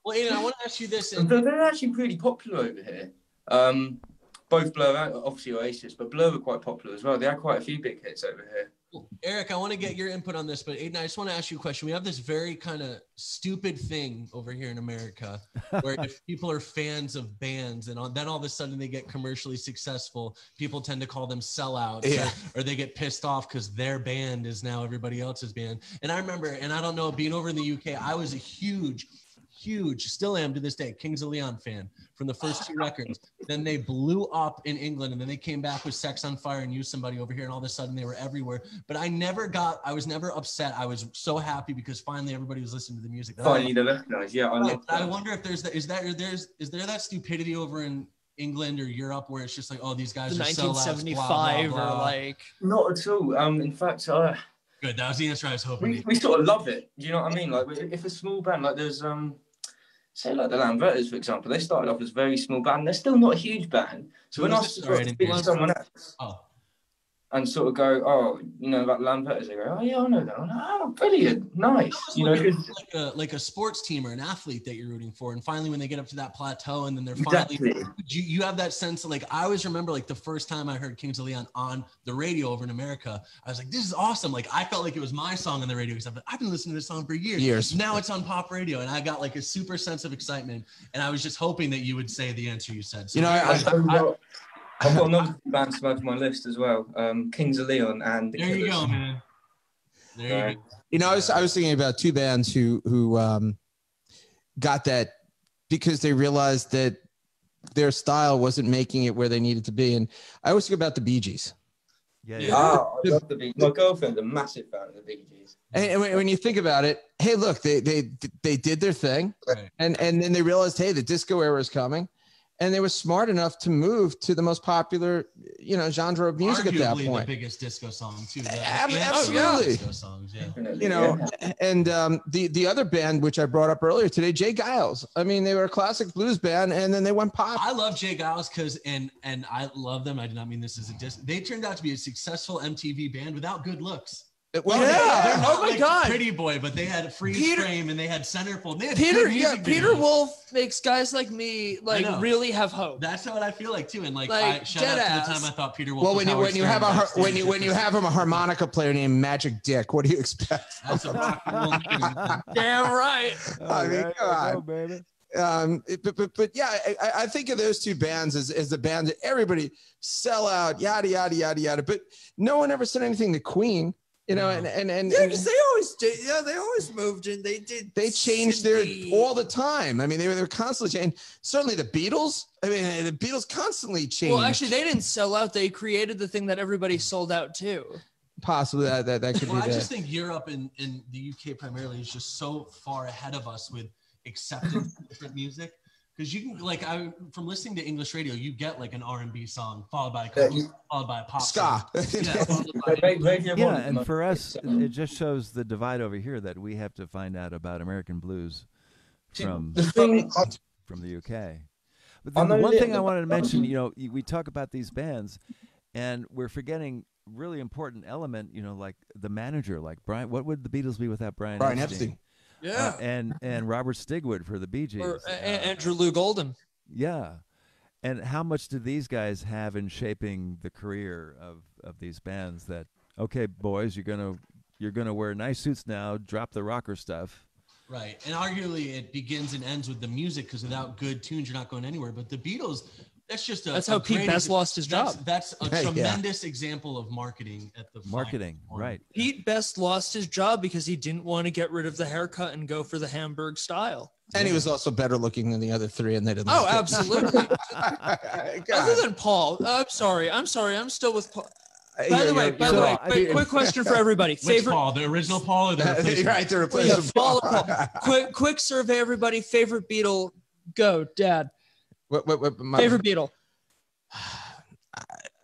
Aiden, I want to ask you this. And... they're actually pretty popular over here. Um, both Blur, obviously Oasis, but Blur were quite popular as well. They had quite a few big hits over here. Eric, I want to get your input on this, but Aiden, I just want to ask you a question. We have this very kind of stupid thing over here in America where if people are fans of bands and all, then all of a sudden they get commercially successful, people tend to call them sellouts, yeah. or, or they get pissed off because their band is now everybody else's band. And I remember, and I don't know, being over in the U K, I was a huge, huge, still am to this day, Kings of Leon fan from the first two records. Then they blew up in England, and then they came back with Sex on Fire and Used Somebody over here, and all of a sudden they were everywhere. But I never got, I was never upset. I was so happy because finally everybody was listening to the music. Finally, the left guys, yeah. I, love I wonder if there's that, is that, there's, is there that stupidity over in England or Europe where it's just like, oh, these guys are nineteen seventy-five or like. Not at all. Um, in fact, uh, good. That was the answer I was hoping. We, we sort of love it. Do you know what I mean? Like, if a small band, like there's um. Say like the Lamberters, for example, they started off as a very small band. They're still not a huge band. So when I started to speak to someone else oh. and sort of go, oh, you know, about Lamberters, they go, oh, yeah, I know that. I'm like, oh, brilliant, nice. You know, like a, like a sports team or an athlete that you're rooting for. And finally, when they get up to that plateau and then they're finally, exactly. you, you have that sense of like, I always remember like the first time I heard Kings of Leon on the radio over in America, I was like, this is awesome. Like, I felt like it was my song on the radio because I've been, I've been listening to this song for years. years. Now it's on pop radio. And I got like a super sense of excitement. And I was just hoping that you would say the answer you said. So, you know, I, I, I, I, I I've got another band to add to my list as well, um, Kings of Leon and the There Killers. You go, man. There you go. You know, I was I was thinking about two bands who who um, got that because they realized that their style wasn't making it where they needed to be, and I always think about the Bee Gees. Yeah, yeah. Oh, I love the Bee Gees. My girlfriend's a massive fan of the Bee Gees. And when you think about it, hey, look, they they they did their thing, right. and and then they realized, hey, the disco era is coming. And they were smart enough to move to the most popular, you know, genre of music. Arguably at that point. The biggest disco song, too. Absolutely. Disco songs, yeah. You know, yeah. and um, the, the other band, which I brought up earlier today, Jay Giles. I mean, they were a classic blues band, and then they went pop. I love Jay Giles because, and and I love them. I do not mean this as a dis. They turned out to be a successful M T V band without good looks. Well, yeah. Oh my like God, Pretty Boy, but they had a freeze Peter, frame and they had centerfold. They had Peter, yeah, Peter Wolf makes guys like me like really have hope. That's what I feel like too. And like, like I, shout out ass. to the time I thought Peter Wolf. Well, was when you when you have a when, when you when you have him a harmonica player named Magic Dick, what do you expect? That's a rock and roll. Damn right. Oh, I mean, right. God. Baby. Um, but, but, but yeah, I, I think of those two bands as, as the band that everybody sell out, yada yada yada yada. But no one ever said anything to Queen. You know, and and and yeah, because they always did. Yeah, they always moved and they did. They changed their all the time. I mean, they were they were constantly changing. Certainly the Beatles. I mean, the Beatles constantly changed. Well, actually, they didn't sell out. They created the thing that everybody sold out to. Possibly that that, that could well, be. Well, I just think Europe and and the U K primarily is just so far ahead of us with accepting different music. Because you can, like, I from listening to English radio, you get like an R and B song followed by a couple, yeah. followed by a pop ska. Yeah, yeah, and for us, it just shows the divide over here that we have to find out about American blues from the thing, from the U K. But the one thing I wanted to mention, you know, we talk about these bands, and we're forgetting really important element, you know, like the manager, like Brian. What would the Beatles be without Brian? Brian Epstein. Epstein. Yeah, uh, and and Robert Stigwood for the Bee Gees, or, uh, uh, Andrew Lou Goldin. Yeah, and how much do these guys have in shaping the career of of these bands? That okay, boys, you're gonna you're gonna wear nice suits now. Drop the rocker stuff. Right, and arguably it begins and ends with the music because without good tunes, you're not going anywhere. But the Beatles. That's just a, that's how Pete Best lost his job. That's, that's a hey, tremendous yeah. example of marketing at the marketing, right? Pete Best lost his job because he didn't want to get rid of the haircut and go for the Hamburg style. And yeah. he was also better looking than the other three, and they didn't. Oh, absolutely. Other than Paul, I'm sorry, I'm sorry, I'm still with Paul. By yeah, the way, yeah, by so, the way, quick, quick question for everybody. Which favorite Paul, the original Paul, or the replacement? Right, the replacement Paul. Paul. Quick, quick survey, everybody. Favorite Beatle? Go, Dad. What, what, what, my favorite Beatle?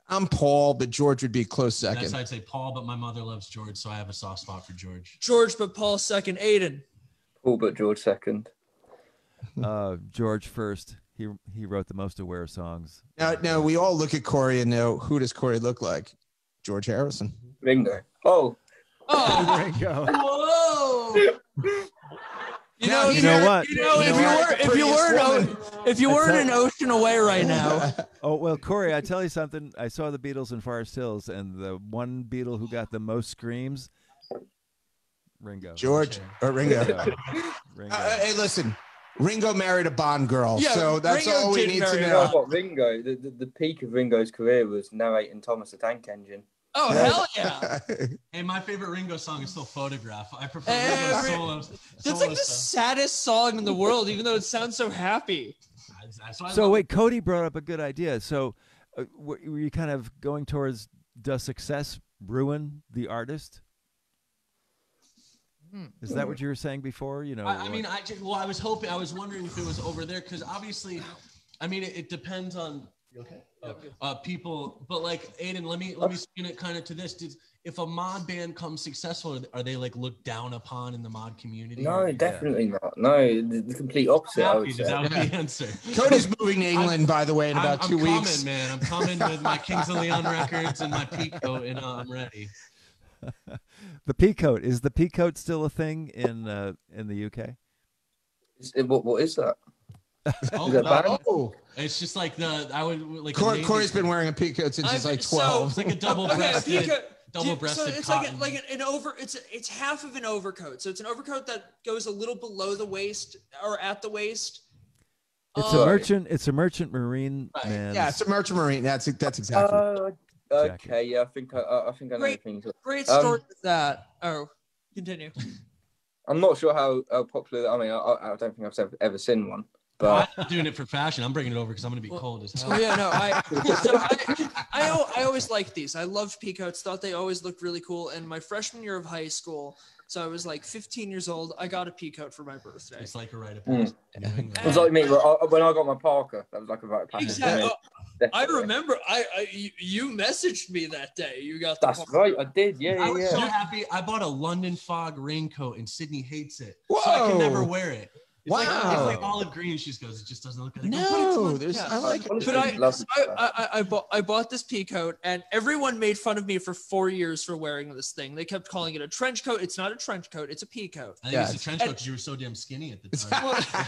I'm Paul, but George would be a close second. That's I'd say Paul, but my mother loves George, so I have a soft spot for George. George, but Paul second. Aiden. Paul, but George second. Uh, George first. He he wrote the most Aware songs. Now, now we all look at Corey and know who does Corey look like? George Harrison. Ringo. Oh. Oh. Ringo. Whoa. You know, you know what? You know, if you were, if you were, if you were an ocean away right now. Oh well, Corey, I tell you something. I saw the Beatles in Forest Hills, and the one Beatle who got the most screams, Ringo. George or Ringo. Ringo. Uh, hey, listen. Ringo married a Bond girl, yeah, so that's Ringo all we need to know. What, Ringo, the, the, the peak of Ringo's career was narrating Thomas the Tank Engine. Oh, hell yeah. Hey, my favorite Ringo song is still Photograph. I prefer Ringo solos. That's like the saddest song in the world, even though it sounds so happy. So wait, Cody brought up a good idea. So uh, were you kind of going towards, does success ruin the artist? Is that what you were saying before? You know, I, I mean, I just, well, I was hoping, I was wondering if it was over there because obviously, I mean, it, it depends on okay? uh, uh, people. But like, Aiden, let me let me spin it kind of to this. Did, if a mod band comes successful, are they like looked down upon in the mod community? No, or, definitely yeah. not. No, the, the complete opposite. I would say. That would yeah. be the answer. Cody's moving to England, I'm, by the way, in about I'm, two I'm weeks. Coming, man, I'm coming with my Kings of Leon records and my Pico, and uh, I'm ready. The peacoat, is the peacoat still a thing in uh, in the U K? Is it, what what is that? Oh, is that no, oh. It's just like the I would like Corey, Corey's been wearing a peacoat since he's like twelve. So, it's like a double-breasted, double-breasted. So it's cotton. like a, like an over. It's a, it's half of an overcoat. So it's an overcoat that goes a little below the waist or at the waist. It's um, a merchant. It's a merchant marine. Right. Man. Yeah, it's a merchant marine. That's that's exactly. Uh, Jacket. Okay, yeah, I think I, I think I know great, things. Great story um, with that. Oh, continue. I'm not sure how, how popular. I mean, I, I don't think I've ever, ever seen one. But I'm doing it for fashion. I'm bringing it over because I'm going to be well, cold as hell. Yeah, no, I, so I, I, I always liked these. I loved peacoats. Thought they always looked really cool. And my freshman year of high school, so I was like fifteen years old. I got a peacoat for my birthday. It's like a rite of passage. Mm. It was like me when I got my Parker. That was like a rite of passage. Exactly. I remember I, I you messaged me that day. You got the That's park. right. I did. Yeah, yeah. I was yeah. so happy. I bought a London Fog raincoat and Sydney hates it. Whoa. So I can never wear it. It's wow. Like, it's like olive green. She just goes, it just doesn't look good. Like no, there's yeah. I like it. But I, so I, I, I, bought, I bought this peacoat and everyone made fun of me for four years for wearing this thing. They kept calling it a trench coat. It's not a trench coat. It's a peacoat. I think yeah. it's a trench coat because you were so damn skinny at the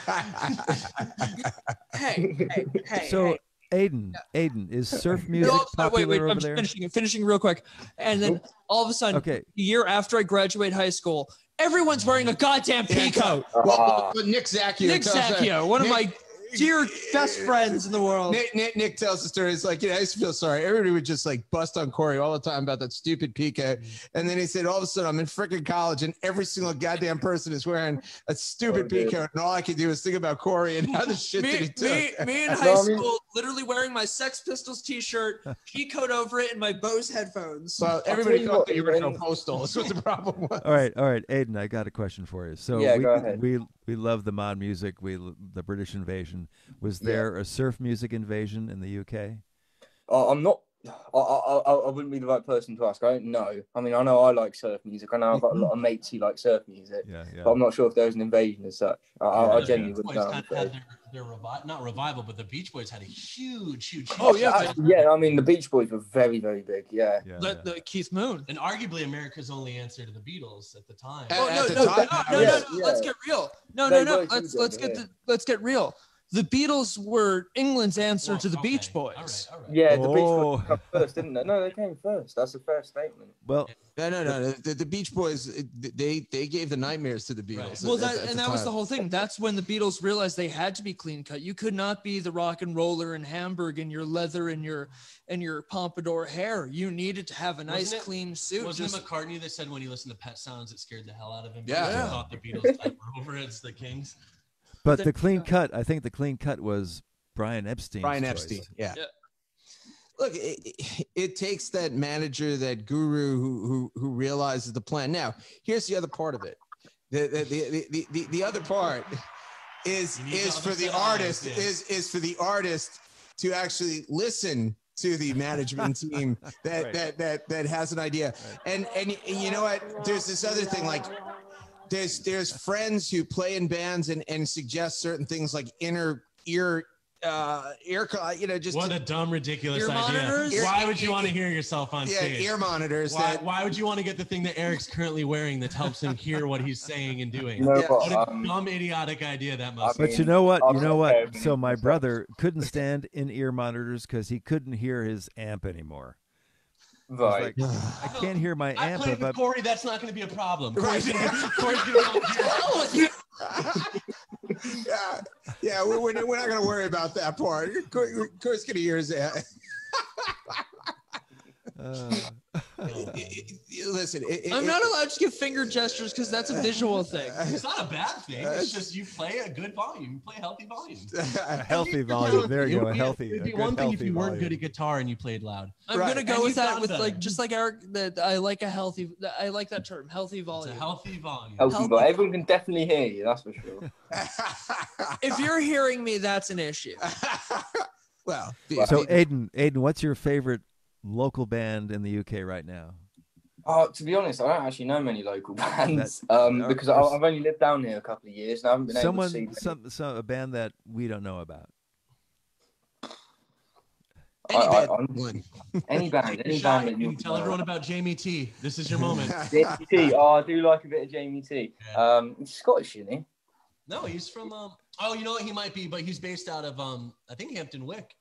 time. hey, hey, hey. So, hey. Aiden, Aiden, is surf music no, popular wait, wait, over I'm there? Finishing, finishing real quick. And then all of a sudden, okay. a year after I graduate high school, everyone's wearing a goddamn peacoat. Yeah. Well, well, Nick Zacchio. Nick Zacchio, one Nick, of my dear best friends in the world. Nick, Nick, Nick tells the story. It's like, you know, I used to feel sorry. Everybody would just like bust on Corey all the time about that stupid peacoat. And then he said, all of a sudden, I'm in freaking college and every single goddamn person is wearing a stupid oh, peacoat. And all I could do is think about Corey and how the shit me, that he took. Me, me in high school, literally wearing my Sex Pistols t-shirt, peacoat over it, and my Bose headphones. Well, everybody thought that you were going to Postal. That's what the problem was. All right, all right, Aiden, I got a question for you. So yeah, we, go ahead. we we love the mod music. We the British invasion. Was there yeah. a surf music invasion in the U K? Uh, I'm not. I, I I wouldn't be the right person to ask. I don't know. I mean, I know I like surf music. I know I've got a lot of mates who like surf music. Yeah, yeah. But I'm not sure if there was an invasion as such. I, yeah, I genuinely wouldn't know. Kind of had their, their revi not revival, but the Beach Boys had a huge, huge. Oh yeah, I, yeah. I mean, the Beach Boys were very, very big. Yeah. yeah, the, yeah. the Keith Moon and arguably America's only answer to the Beatles at the time. Oh no, no, no, no, yeah, no, no. Yeah. Let's get real. No, they no, no. Let's let's get the, let's get real. The Beatles were England's answer well, to the okay. Beach Boys. All right, all right. Yeah, the oh. Beach Boys came first, didn't they? No, they came first. That's the first statement. Well, no, no, no. The, the Beach Boys, they they gave the nightmares to the Beatles. Right. Well, that, at, at and that time. was the whole thing. That's when the Beatles realized they had to be clean cut. You could not be the rock and roller in Hamburg in your leather and your and your pompadour hair. You needed to have a nice, it, clean suit. Wasn't Just, it McCartney that said when he listened to Pet Sounds, it scared the hell out of him? Yeah, yeah. He thought the Beatles type were over it. It's the Kings. But the clean cut, I think the clean cut was Brian Epstein. Brian choice. Epstein, yeah. yeah. Look, it, it takes that manager, that guru who, who who realizes the plan. Now, here's the other part of it. The the the the, the, the other part is is for the artist is is for the artist to actually listen to the management team that right. that that that has an idea. Right. And, and and you know what? There's this other thing like. There's there's friends who play in bands and, and suggest certain things like inner ear uh, ear, you know, just what a dumb, ridiculous idea. Ear, why would you want to hear yourself on yeah, stage? Ear monitors. Why, that, why would you want to get the thing that Eric's currently wearing that helps him hear what he's saying and doing? No, yeah. What a um, dumb, idiotic idea that must be. But you know what? You know what? So my brother couldn't stand in ear monitors because he couldn't hear his amp anymore. Like, I can't hear my amp. I played with Corey, that's not going to be a problem. Corey's going to hear. Yeah, yeah, we're, we're not going to worry about that part. Corey's going to hear his amp. Uh, listen, it, it, I'm not allowed to give finger gestures because that's a visual thing. It's not a bad thing. It's just you play a good volume. You play healthy volume. A healthy volume. There you go. A healthy. It'd be one thing if you weren't good at guitar and you played loud. I'm gonna go with that with like just like Eric. That I like a healthy. I like that term. Healthy volume. It's a healthy volume. Healthy volume. Everyone can definitely hear you. That's for sure. If you're hearing me, that's an issue. Well, so Aiden, Aiden, what's your favorite local band in the U K right now? Oh, to be honest, I don't actually know many local bands that, um, no, because I, I've only lived down here a couple of years and I haven't been someone, able to see some, some, a band that we don't know about. Any I, band, I, one. Any band, any band. That you tell everyone about Jamie T. This is your moment. Jamie T. Oh, I do like a bit of Jamie T. Yeah. Um, he's Scottish, isn't he? No, he's from. Um, oh, you know what? He might be, but he's based out of, um, I think, Hampton Wick.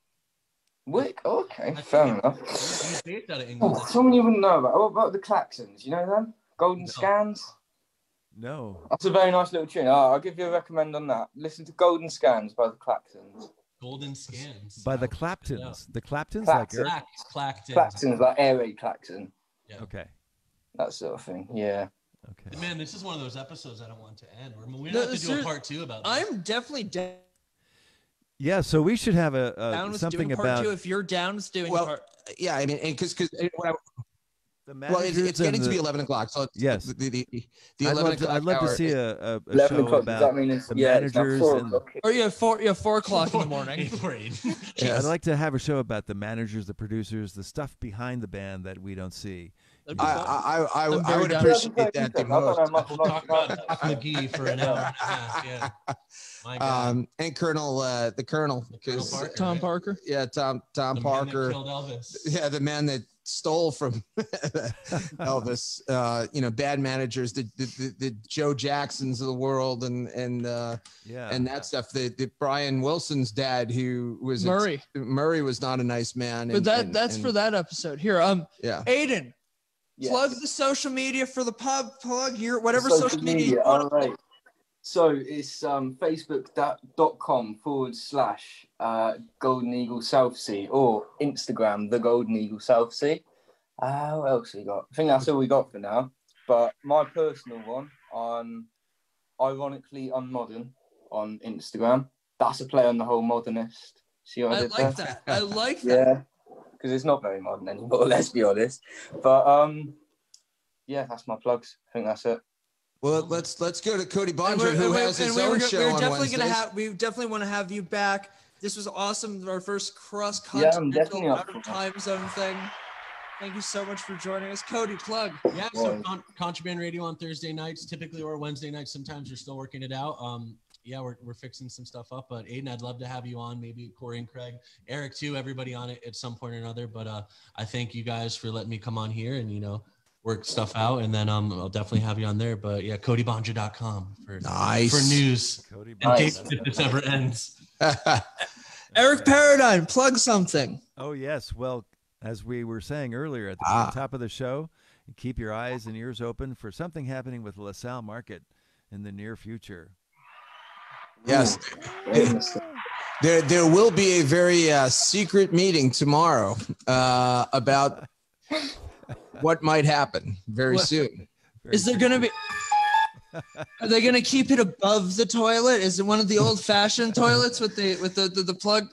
Wick? Okay, fair enough. Oh, someone you wouldn't know about. What about the Claxons? You know them? Golden no. Scans? No. That's a very nice little tune. Oh, I'll give you a recommend on that. Listen to Golden Scans by the Claxons. Golden Scans? By the Claptons. The Claptons? Claxon. Like Claxons. Claxons, like Air Raid Claxon. Yeah. Okay. That sort of thing, yeah. Okay. Man, this is one of those episodes I don't want to end. We're, we're going to no, have to do a part two about this. I'm definitely dead. Yeah, so we should have a, a something part about. Two, if you're down, it's doing well, part. Yeah, I mean, because because well, it, it's getting the... to be eleven o'clock. So it's, yes, the, the, the, the eleven o'clock. I'd love to see a, a, a show about does that mean it's, the yeah, managers. It's and... Or yeah, four, yeah, four o'clock in the morning. Yeah, I'd like to have a show about the managers, the producers, the stuff behind the band that we don't see. I, I, I, I, I would appreciate that the most. We'll talk about McGee for an hour and a half. Yeah. My God. Um, and Colonel, uh, the Colonel, because Tom Parker. Yeah, Tom, Tom Parker. Killed Elvis. Yeah, the man that stole from Elvis. Uh, you know, bad managers, the, the the the Joe Jacksons of the world, and and uh, yeah, and that yeah. stuff. The, the Brian Wilson's dad, who was Murray. Murray was not a nice man. But and, that and, that's and, for that episode here. Um, yeah, Aiden. Yes. Plug the social media for the pub. Plug your whatever social, social media. media you want all right. To so it's um, facebook dot com forward slash uh, Golden Eagle South Sea or Instagram the Golden Eagle South Sea. Uh, what else we got? I think that's all we got for now. But my personal one on ironically unmodern on Instagram. That's a play on the whole modernist. See what I, I did like there? That. I like that. Yeah. Because it's not very modern anymore, let's be honest. But um, yeah, that's my plugs. I think that's it. Well, let's let's go to Cody Bondra, who has his own show on Wednesdays. We definitely want to have you back. This was awesome. Our first cross-continental yeah, time zone thing. Thank you so much for joining us, Cody. Plug. Yeah, so Con Contraband Radio on Thursday nights, typically, or Wednesday nights. Sometimes we're still working it out. Um, yeah, we're we're fixing some stuff up. But Aiden, I'd love to have you on. Maybe Corey and Craig, Eric too. Everybody on it at some point or another. But uh, I thank you guys for letting me come on here and you know work stuff out. And then um, I'll definitely have you on there. But yeah, Cody Bondra dot com for nice for news. Cody in case this ever ends. Eric Paradine, plug something. Oh yes, well. As we were saying earlier at the ah. top of the show, keep your eyes and ears open for something happening with LaSalle Market in the near future. Yes. There, there will be a very uh, secret meeting tomorrow uh, about what might happen very well, soon. Very is there going to be... Are they going to keep it above the toilet? Is it one of the old-fashioned toilets with the, with the, the, the plug...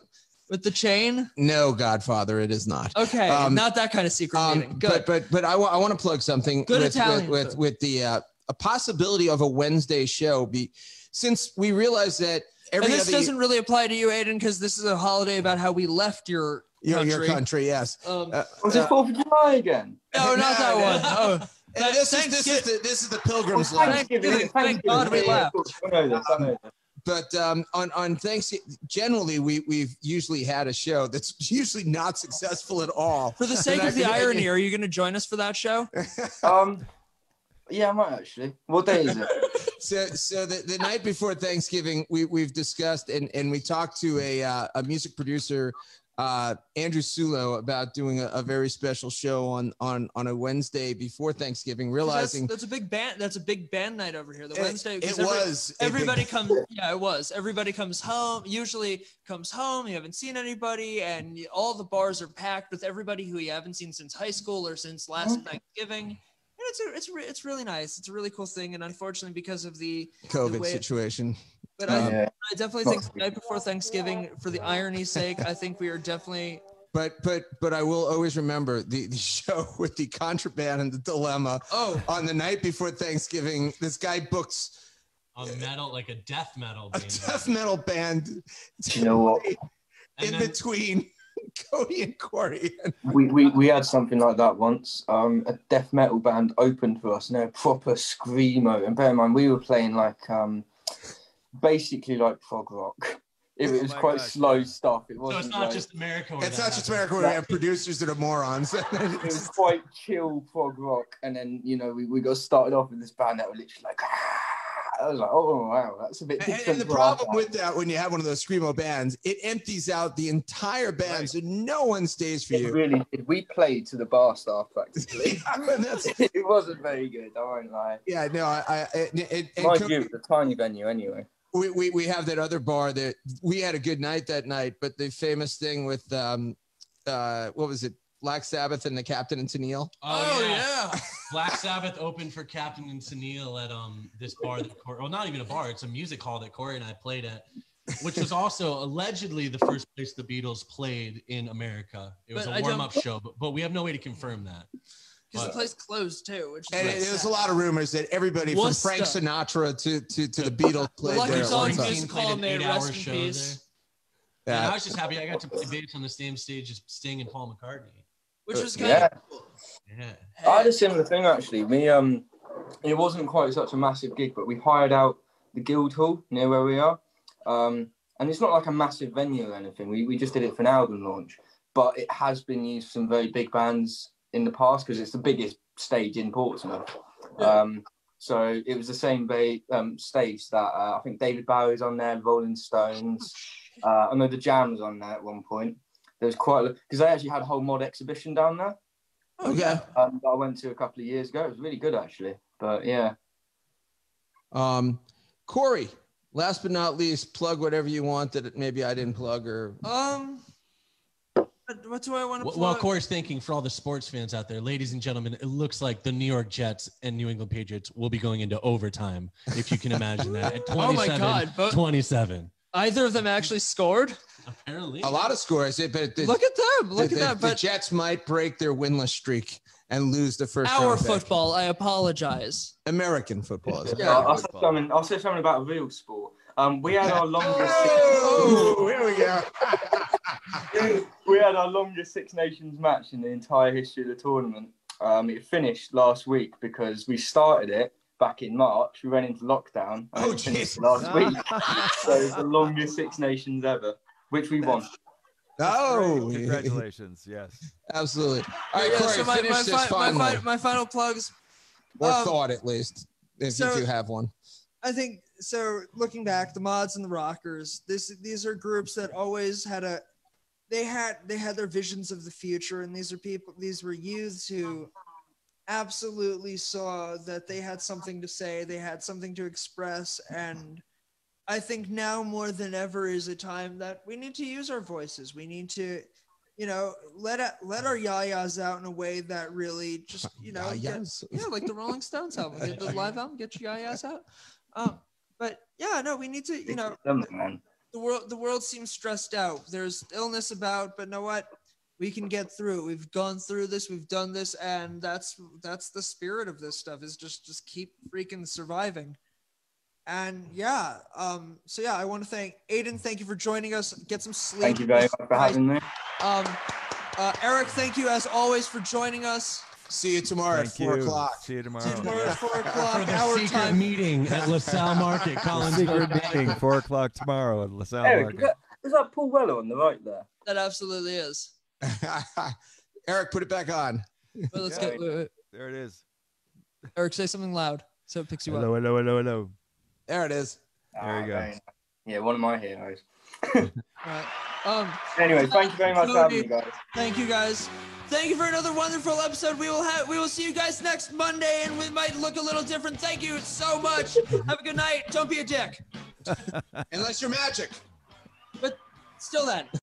With the chain? No, Godfather, it is not. Okay, um, not that kind of secret um, meeting. Good. But but but I, I want to plug something Good with, Italian with, with with the uh, a possibility of a Wednesday show. Be since we realize that every and this other doesn't really apply to you, Aiden, because this is a holiday about how we left your your country. Your country. Yes. Um, uh, was it Fourth of July again? No, not that one. Oh. This is this is the this is the Pilgrim's Life. Thank God we left. But um, on, on Thanksgiving, generally, we, we've usually had a show that's usually not successful at all. For the sake of the irony, are you going to join us for that show? Um, yeah, I might actually. What day is it? So, so the, the night before Thanksgiving, we, we've discussed and, and we talked to a, uh, a music producer, uh, Andrew Sulo, about doing a, a very special show on, on, on a Wednesday before Thanksgiving, realizing that's, that's a big band. That's a big band night over here. The it, Wednesday. It every, was. Everybody comes. Yeah, it was. Everybody comes home. Usually comes home. You haven't seen anybody, and all the bars are packed with everybody who you haven't seen since high school or since last okay. Thanksgiving. And it's a, it's re, it's really nice. It's a really cool thing. And unfortunately, because of the COVID the way, situation, but um, I, yeah. I definitely think the night before Thanksgiving, for the irony's sake, I think we are definitely. But but but I will always remember the, the show with the Contraband and the Dilemma. Oh, on the night before Thanksgiving, this guy books a metal, like a death metal band. A death metal band. You know what? In then, between. Cody and Corey. We, we we had something like that once. Um, a death metal band opened for us, and they're proper screamo. And bear in mind, we were playing like um, basically like prog rock. It, it was oh quite gosh. slow stuff. It wasn't. So it's not like, just America. It's not just America where we have producers that are morons. It was quite chill prog rock, and then you know we, we got started off with this band that were literally like. I was like, oh, wow, that's a bit different. And, and the problem that. with that, when you have one of those screamo bands, it empties out the entire band, right. So no one stays for it you. It really did. We played to the bar staff, practically. I mean, that's... It wasn't very good, I won't lie. Yeah, no, I... I it, it, Mind you, it's a tiny venue anyway. We, we, we have that other bar that... We had a good night that night, but the famous thing with, um, uh, what was it? Black Sabbath and the Captain and Tennille. Oh, oh yeah. yeah. Black Sabbath opened for Captain and Tennille at um this bar that Corey, well, not even a bar, it's a music hall that Corey and I played at, which was also allegedly the first place the Beatles played in America. It was but a warm-up show, but, but we have no way to confirm that. Because the place closed too, which is and it, there was a lot of rumors that everybody from Frank stuff? Sinatra to to, to the Beatles played the there. Song played called an eight-hour show there. Yeah. And I was just happy I got to play bass on the same stage as Sting and Paul McCartney. Which was kind yeah. of cool. Yeah. I had a similar thing actually. We um, it wasn't quite such a massive gig, but we hired out the Guildhall near where we are, um, and it's not like a massive venue or anything. We we just did it for an album launch, but it has been used for some very big bands in the past because it's the biggest stage in Portsmouth. Yeah. Um, so it was the same bay, um, stage that uh, I think David Bowie's on there, Rolling Stones. Uh, I know the Jam was on there at one point. There was quite a lot, because they actually had a whole mod exhibition down there. Oh, yeah. Um, that I went to a couple of years ago. It was really good, actually. But, yeah. Um, Corey, last but not least, plug whatever you want that maybe I didn't plug or... Um, what do I want to plug? Well, Corey's thinking, for all the sports fans out there, ladies and gentlemen, it looks like the New York Jets and New England Patriots will be going into overtime, if you can imagine that, at twenty-seven. Oh, my God. But twenty-seven. Either of them actually scored? Apparently. A lot of scores. But the, look at them. Look the, the, at that. But the Jets might break their winless streak and lose the first round. Our football. I apologize. American football. Is yeah. American I'll, football. Say something, I'll say something about real sport. Um, we had our longest. Oh, here we go. We had our longest Six Nations match in the entire history of the tournament. Um, it finished last week because we started it back in March. We went into lockdown. Oh, geez. Last week. So it was the longest Six Nations ever. Which we won. Oh, congratulations. Yes. Absolutely. All right, yeah, Corey, so my, finish my, this fi my, fi my final plugs. Or um, thought, at least, if so, you do have one. I think, so looking back, the Mods and the Rockers, this, these are groups that always had a, they had, they had their visions of the future. And these are people, these were youths who absolutely saw that they had something to say. They had something to express. And I think now more than ever is a time that we need to use our voices. We need to, you know, let a, let our yayas out in a way that really just, you know, get, yeah, like the Rolling Stones album, get the live album, get your yayas out. Um, but yeah, no, we need to, you know, the, the world the world seems stressed out. There's illness about, but you know what? We can get through it. We've gone through this. We've done this, and that's that's the spirit of this stuff. Is just just keep freaking surviving. And yeah, um, so yeah, I want to thank Aiden. Thank you for joining us. Get some sleep. Thank you very much for having me. Um, uh, Eric, thank you as always for joining us. See you tomorrow Thank at four you. o'clock. See you tomorrow. See you tomorrow at four o'clock. Our secret time meeting at LaSalle Market. Collins secret meeting, four o'clock tomorrow at LaSalle Eric, Market. Is that, is that Paul Weller on the right there? That absolutely is. Eric, put it back on. Well, let's yeah, get, wait, wait, wait. There it is. Eric, say something loud so it picks you hello, up. Hello, hello, hello, hello. There it is. Oh, there you go. Man. Yeah, one of my heroes. All right. Um, anyway, thank you very much for having me, guys. Thank you, guys. Thank you for another wonderful episode. We will have, we will see you guys next Monday, and we might look a little different. Thank you so much. Have a good night. Don't be a dick, unless you're magic. But still, then.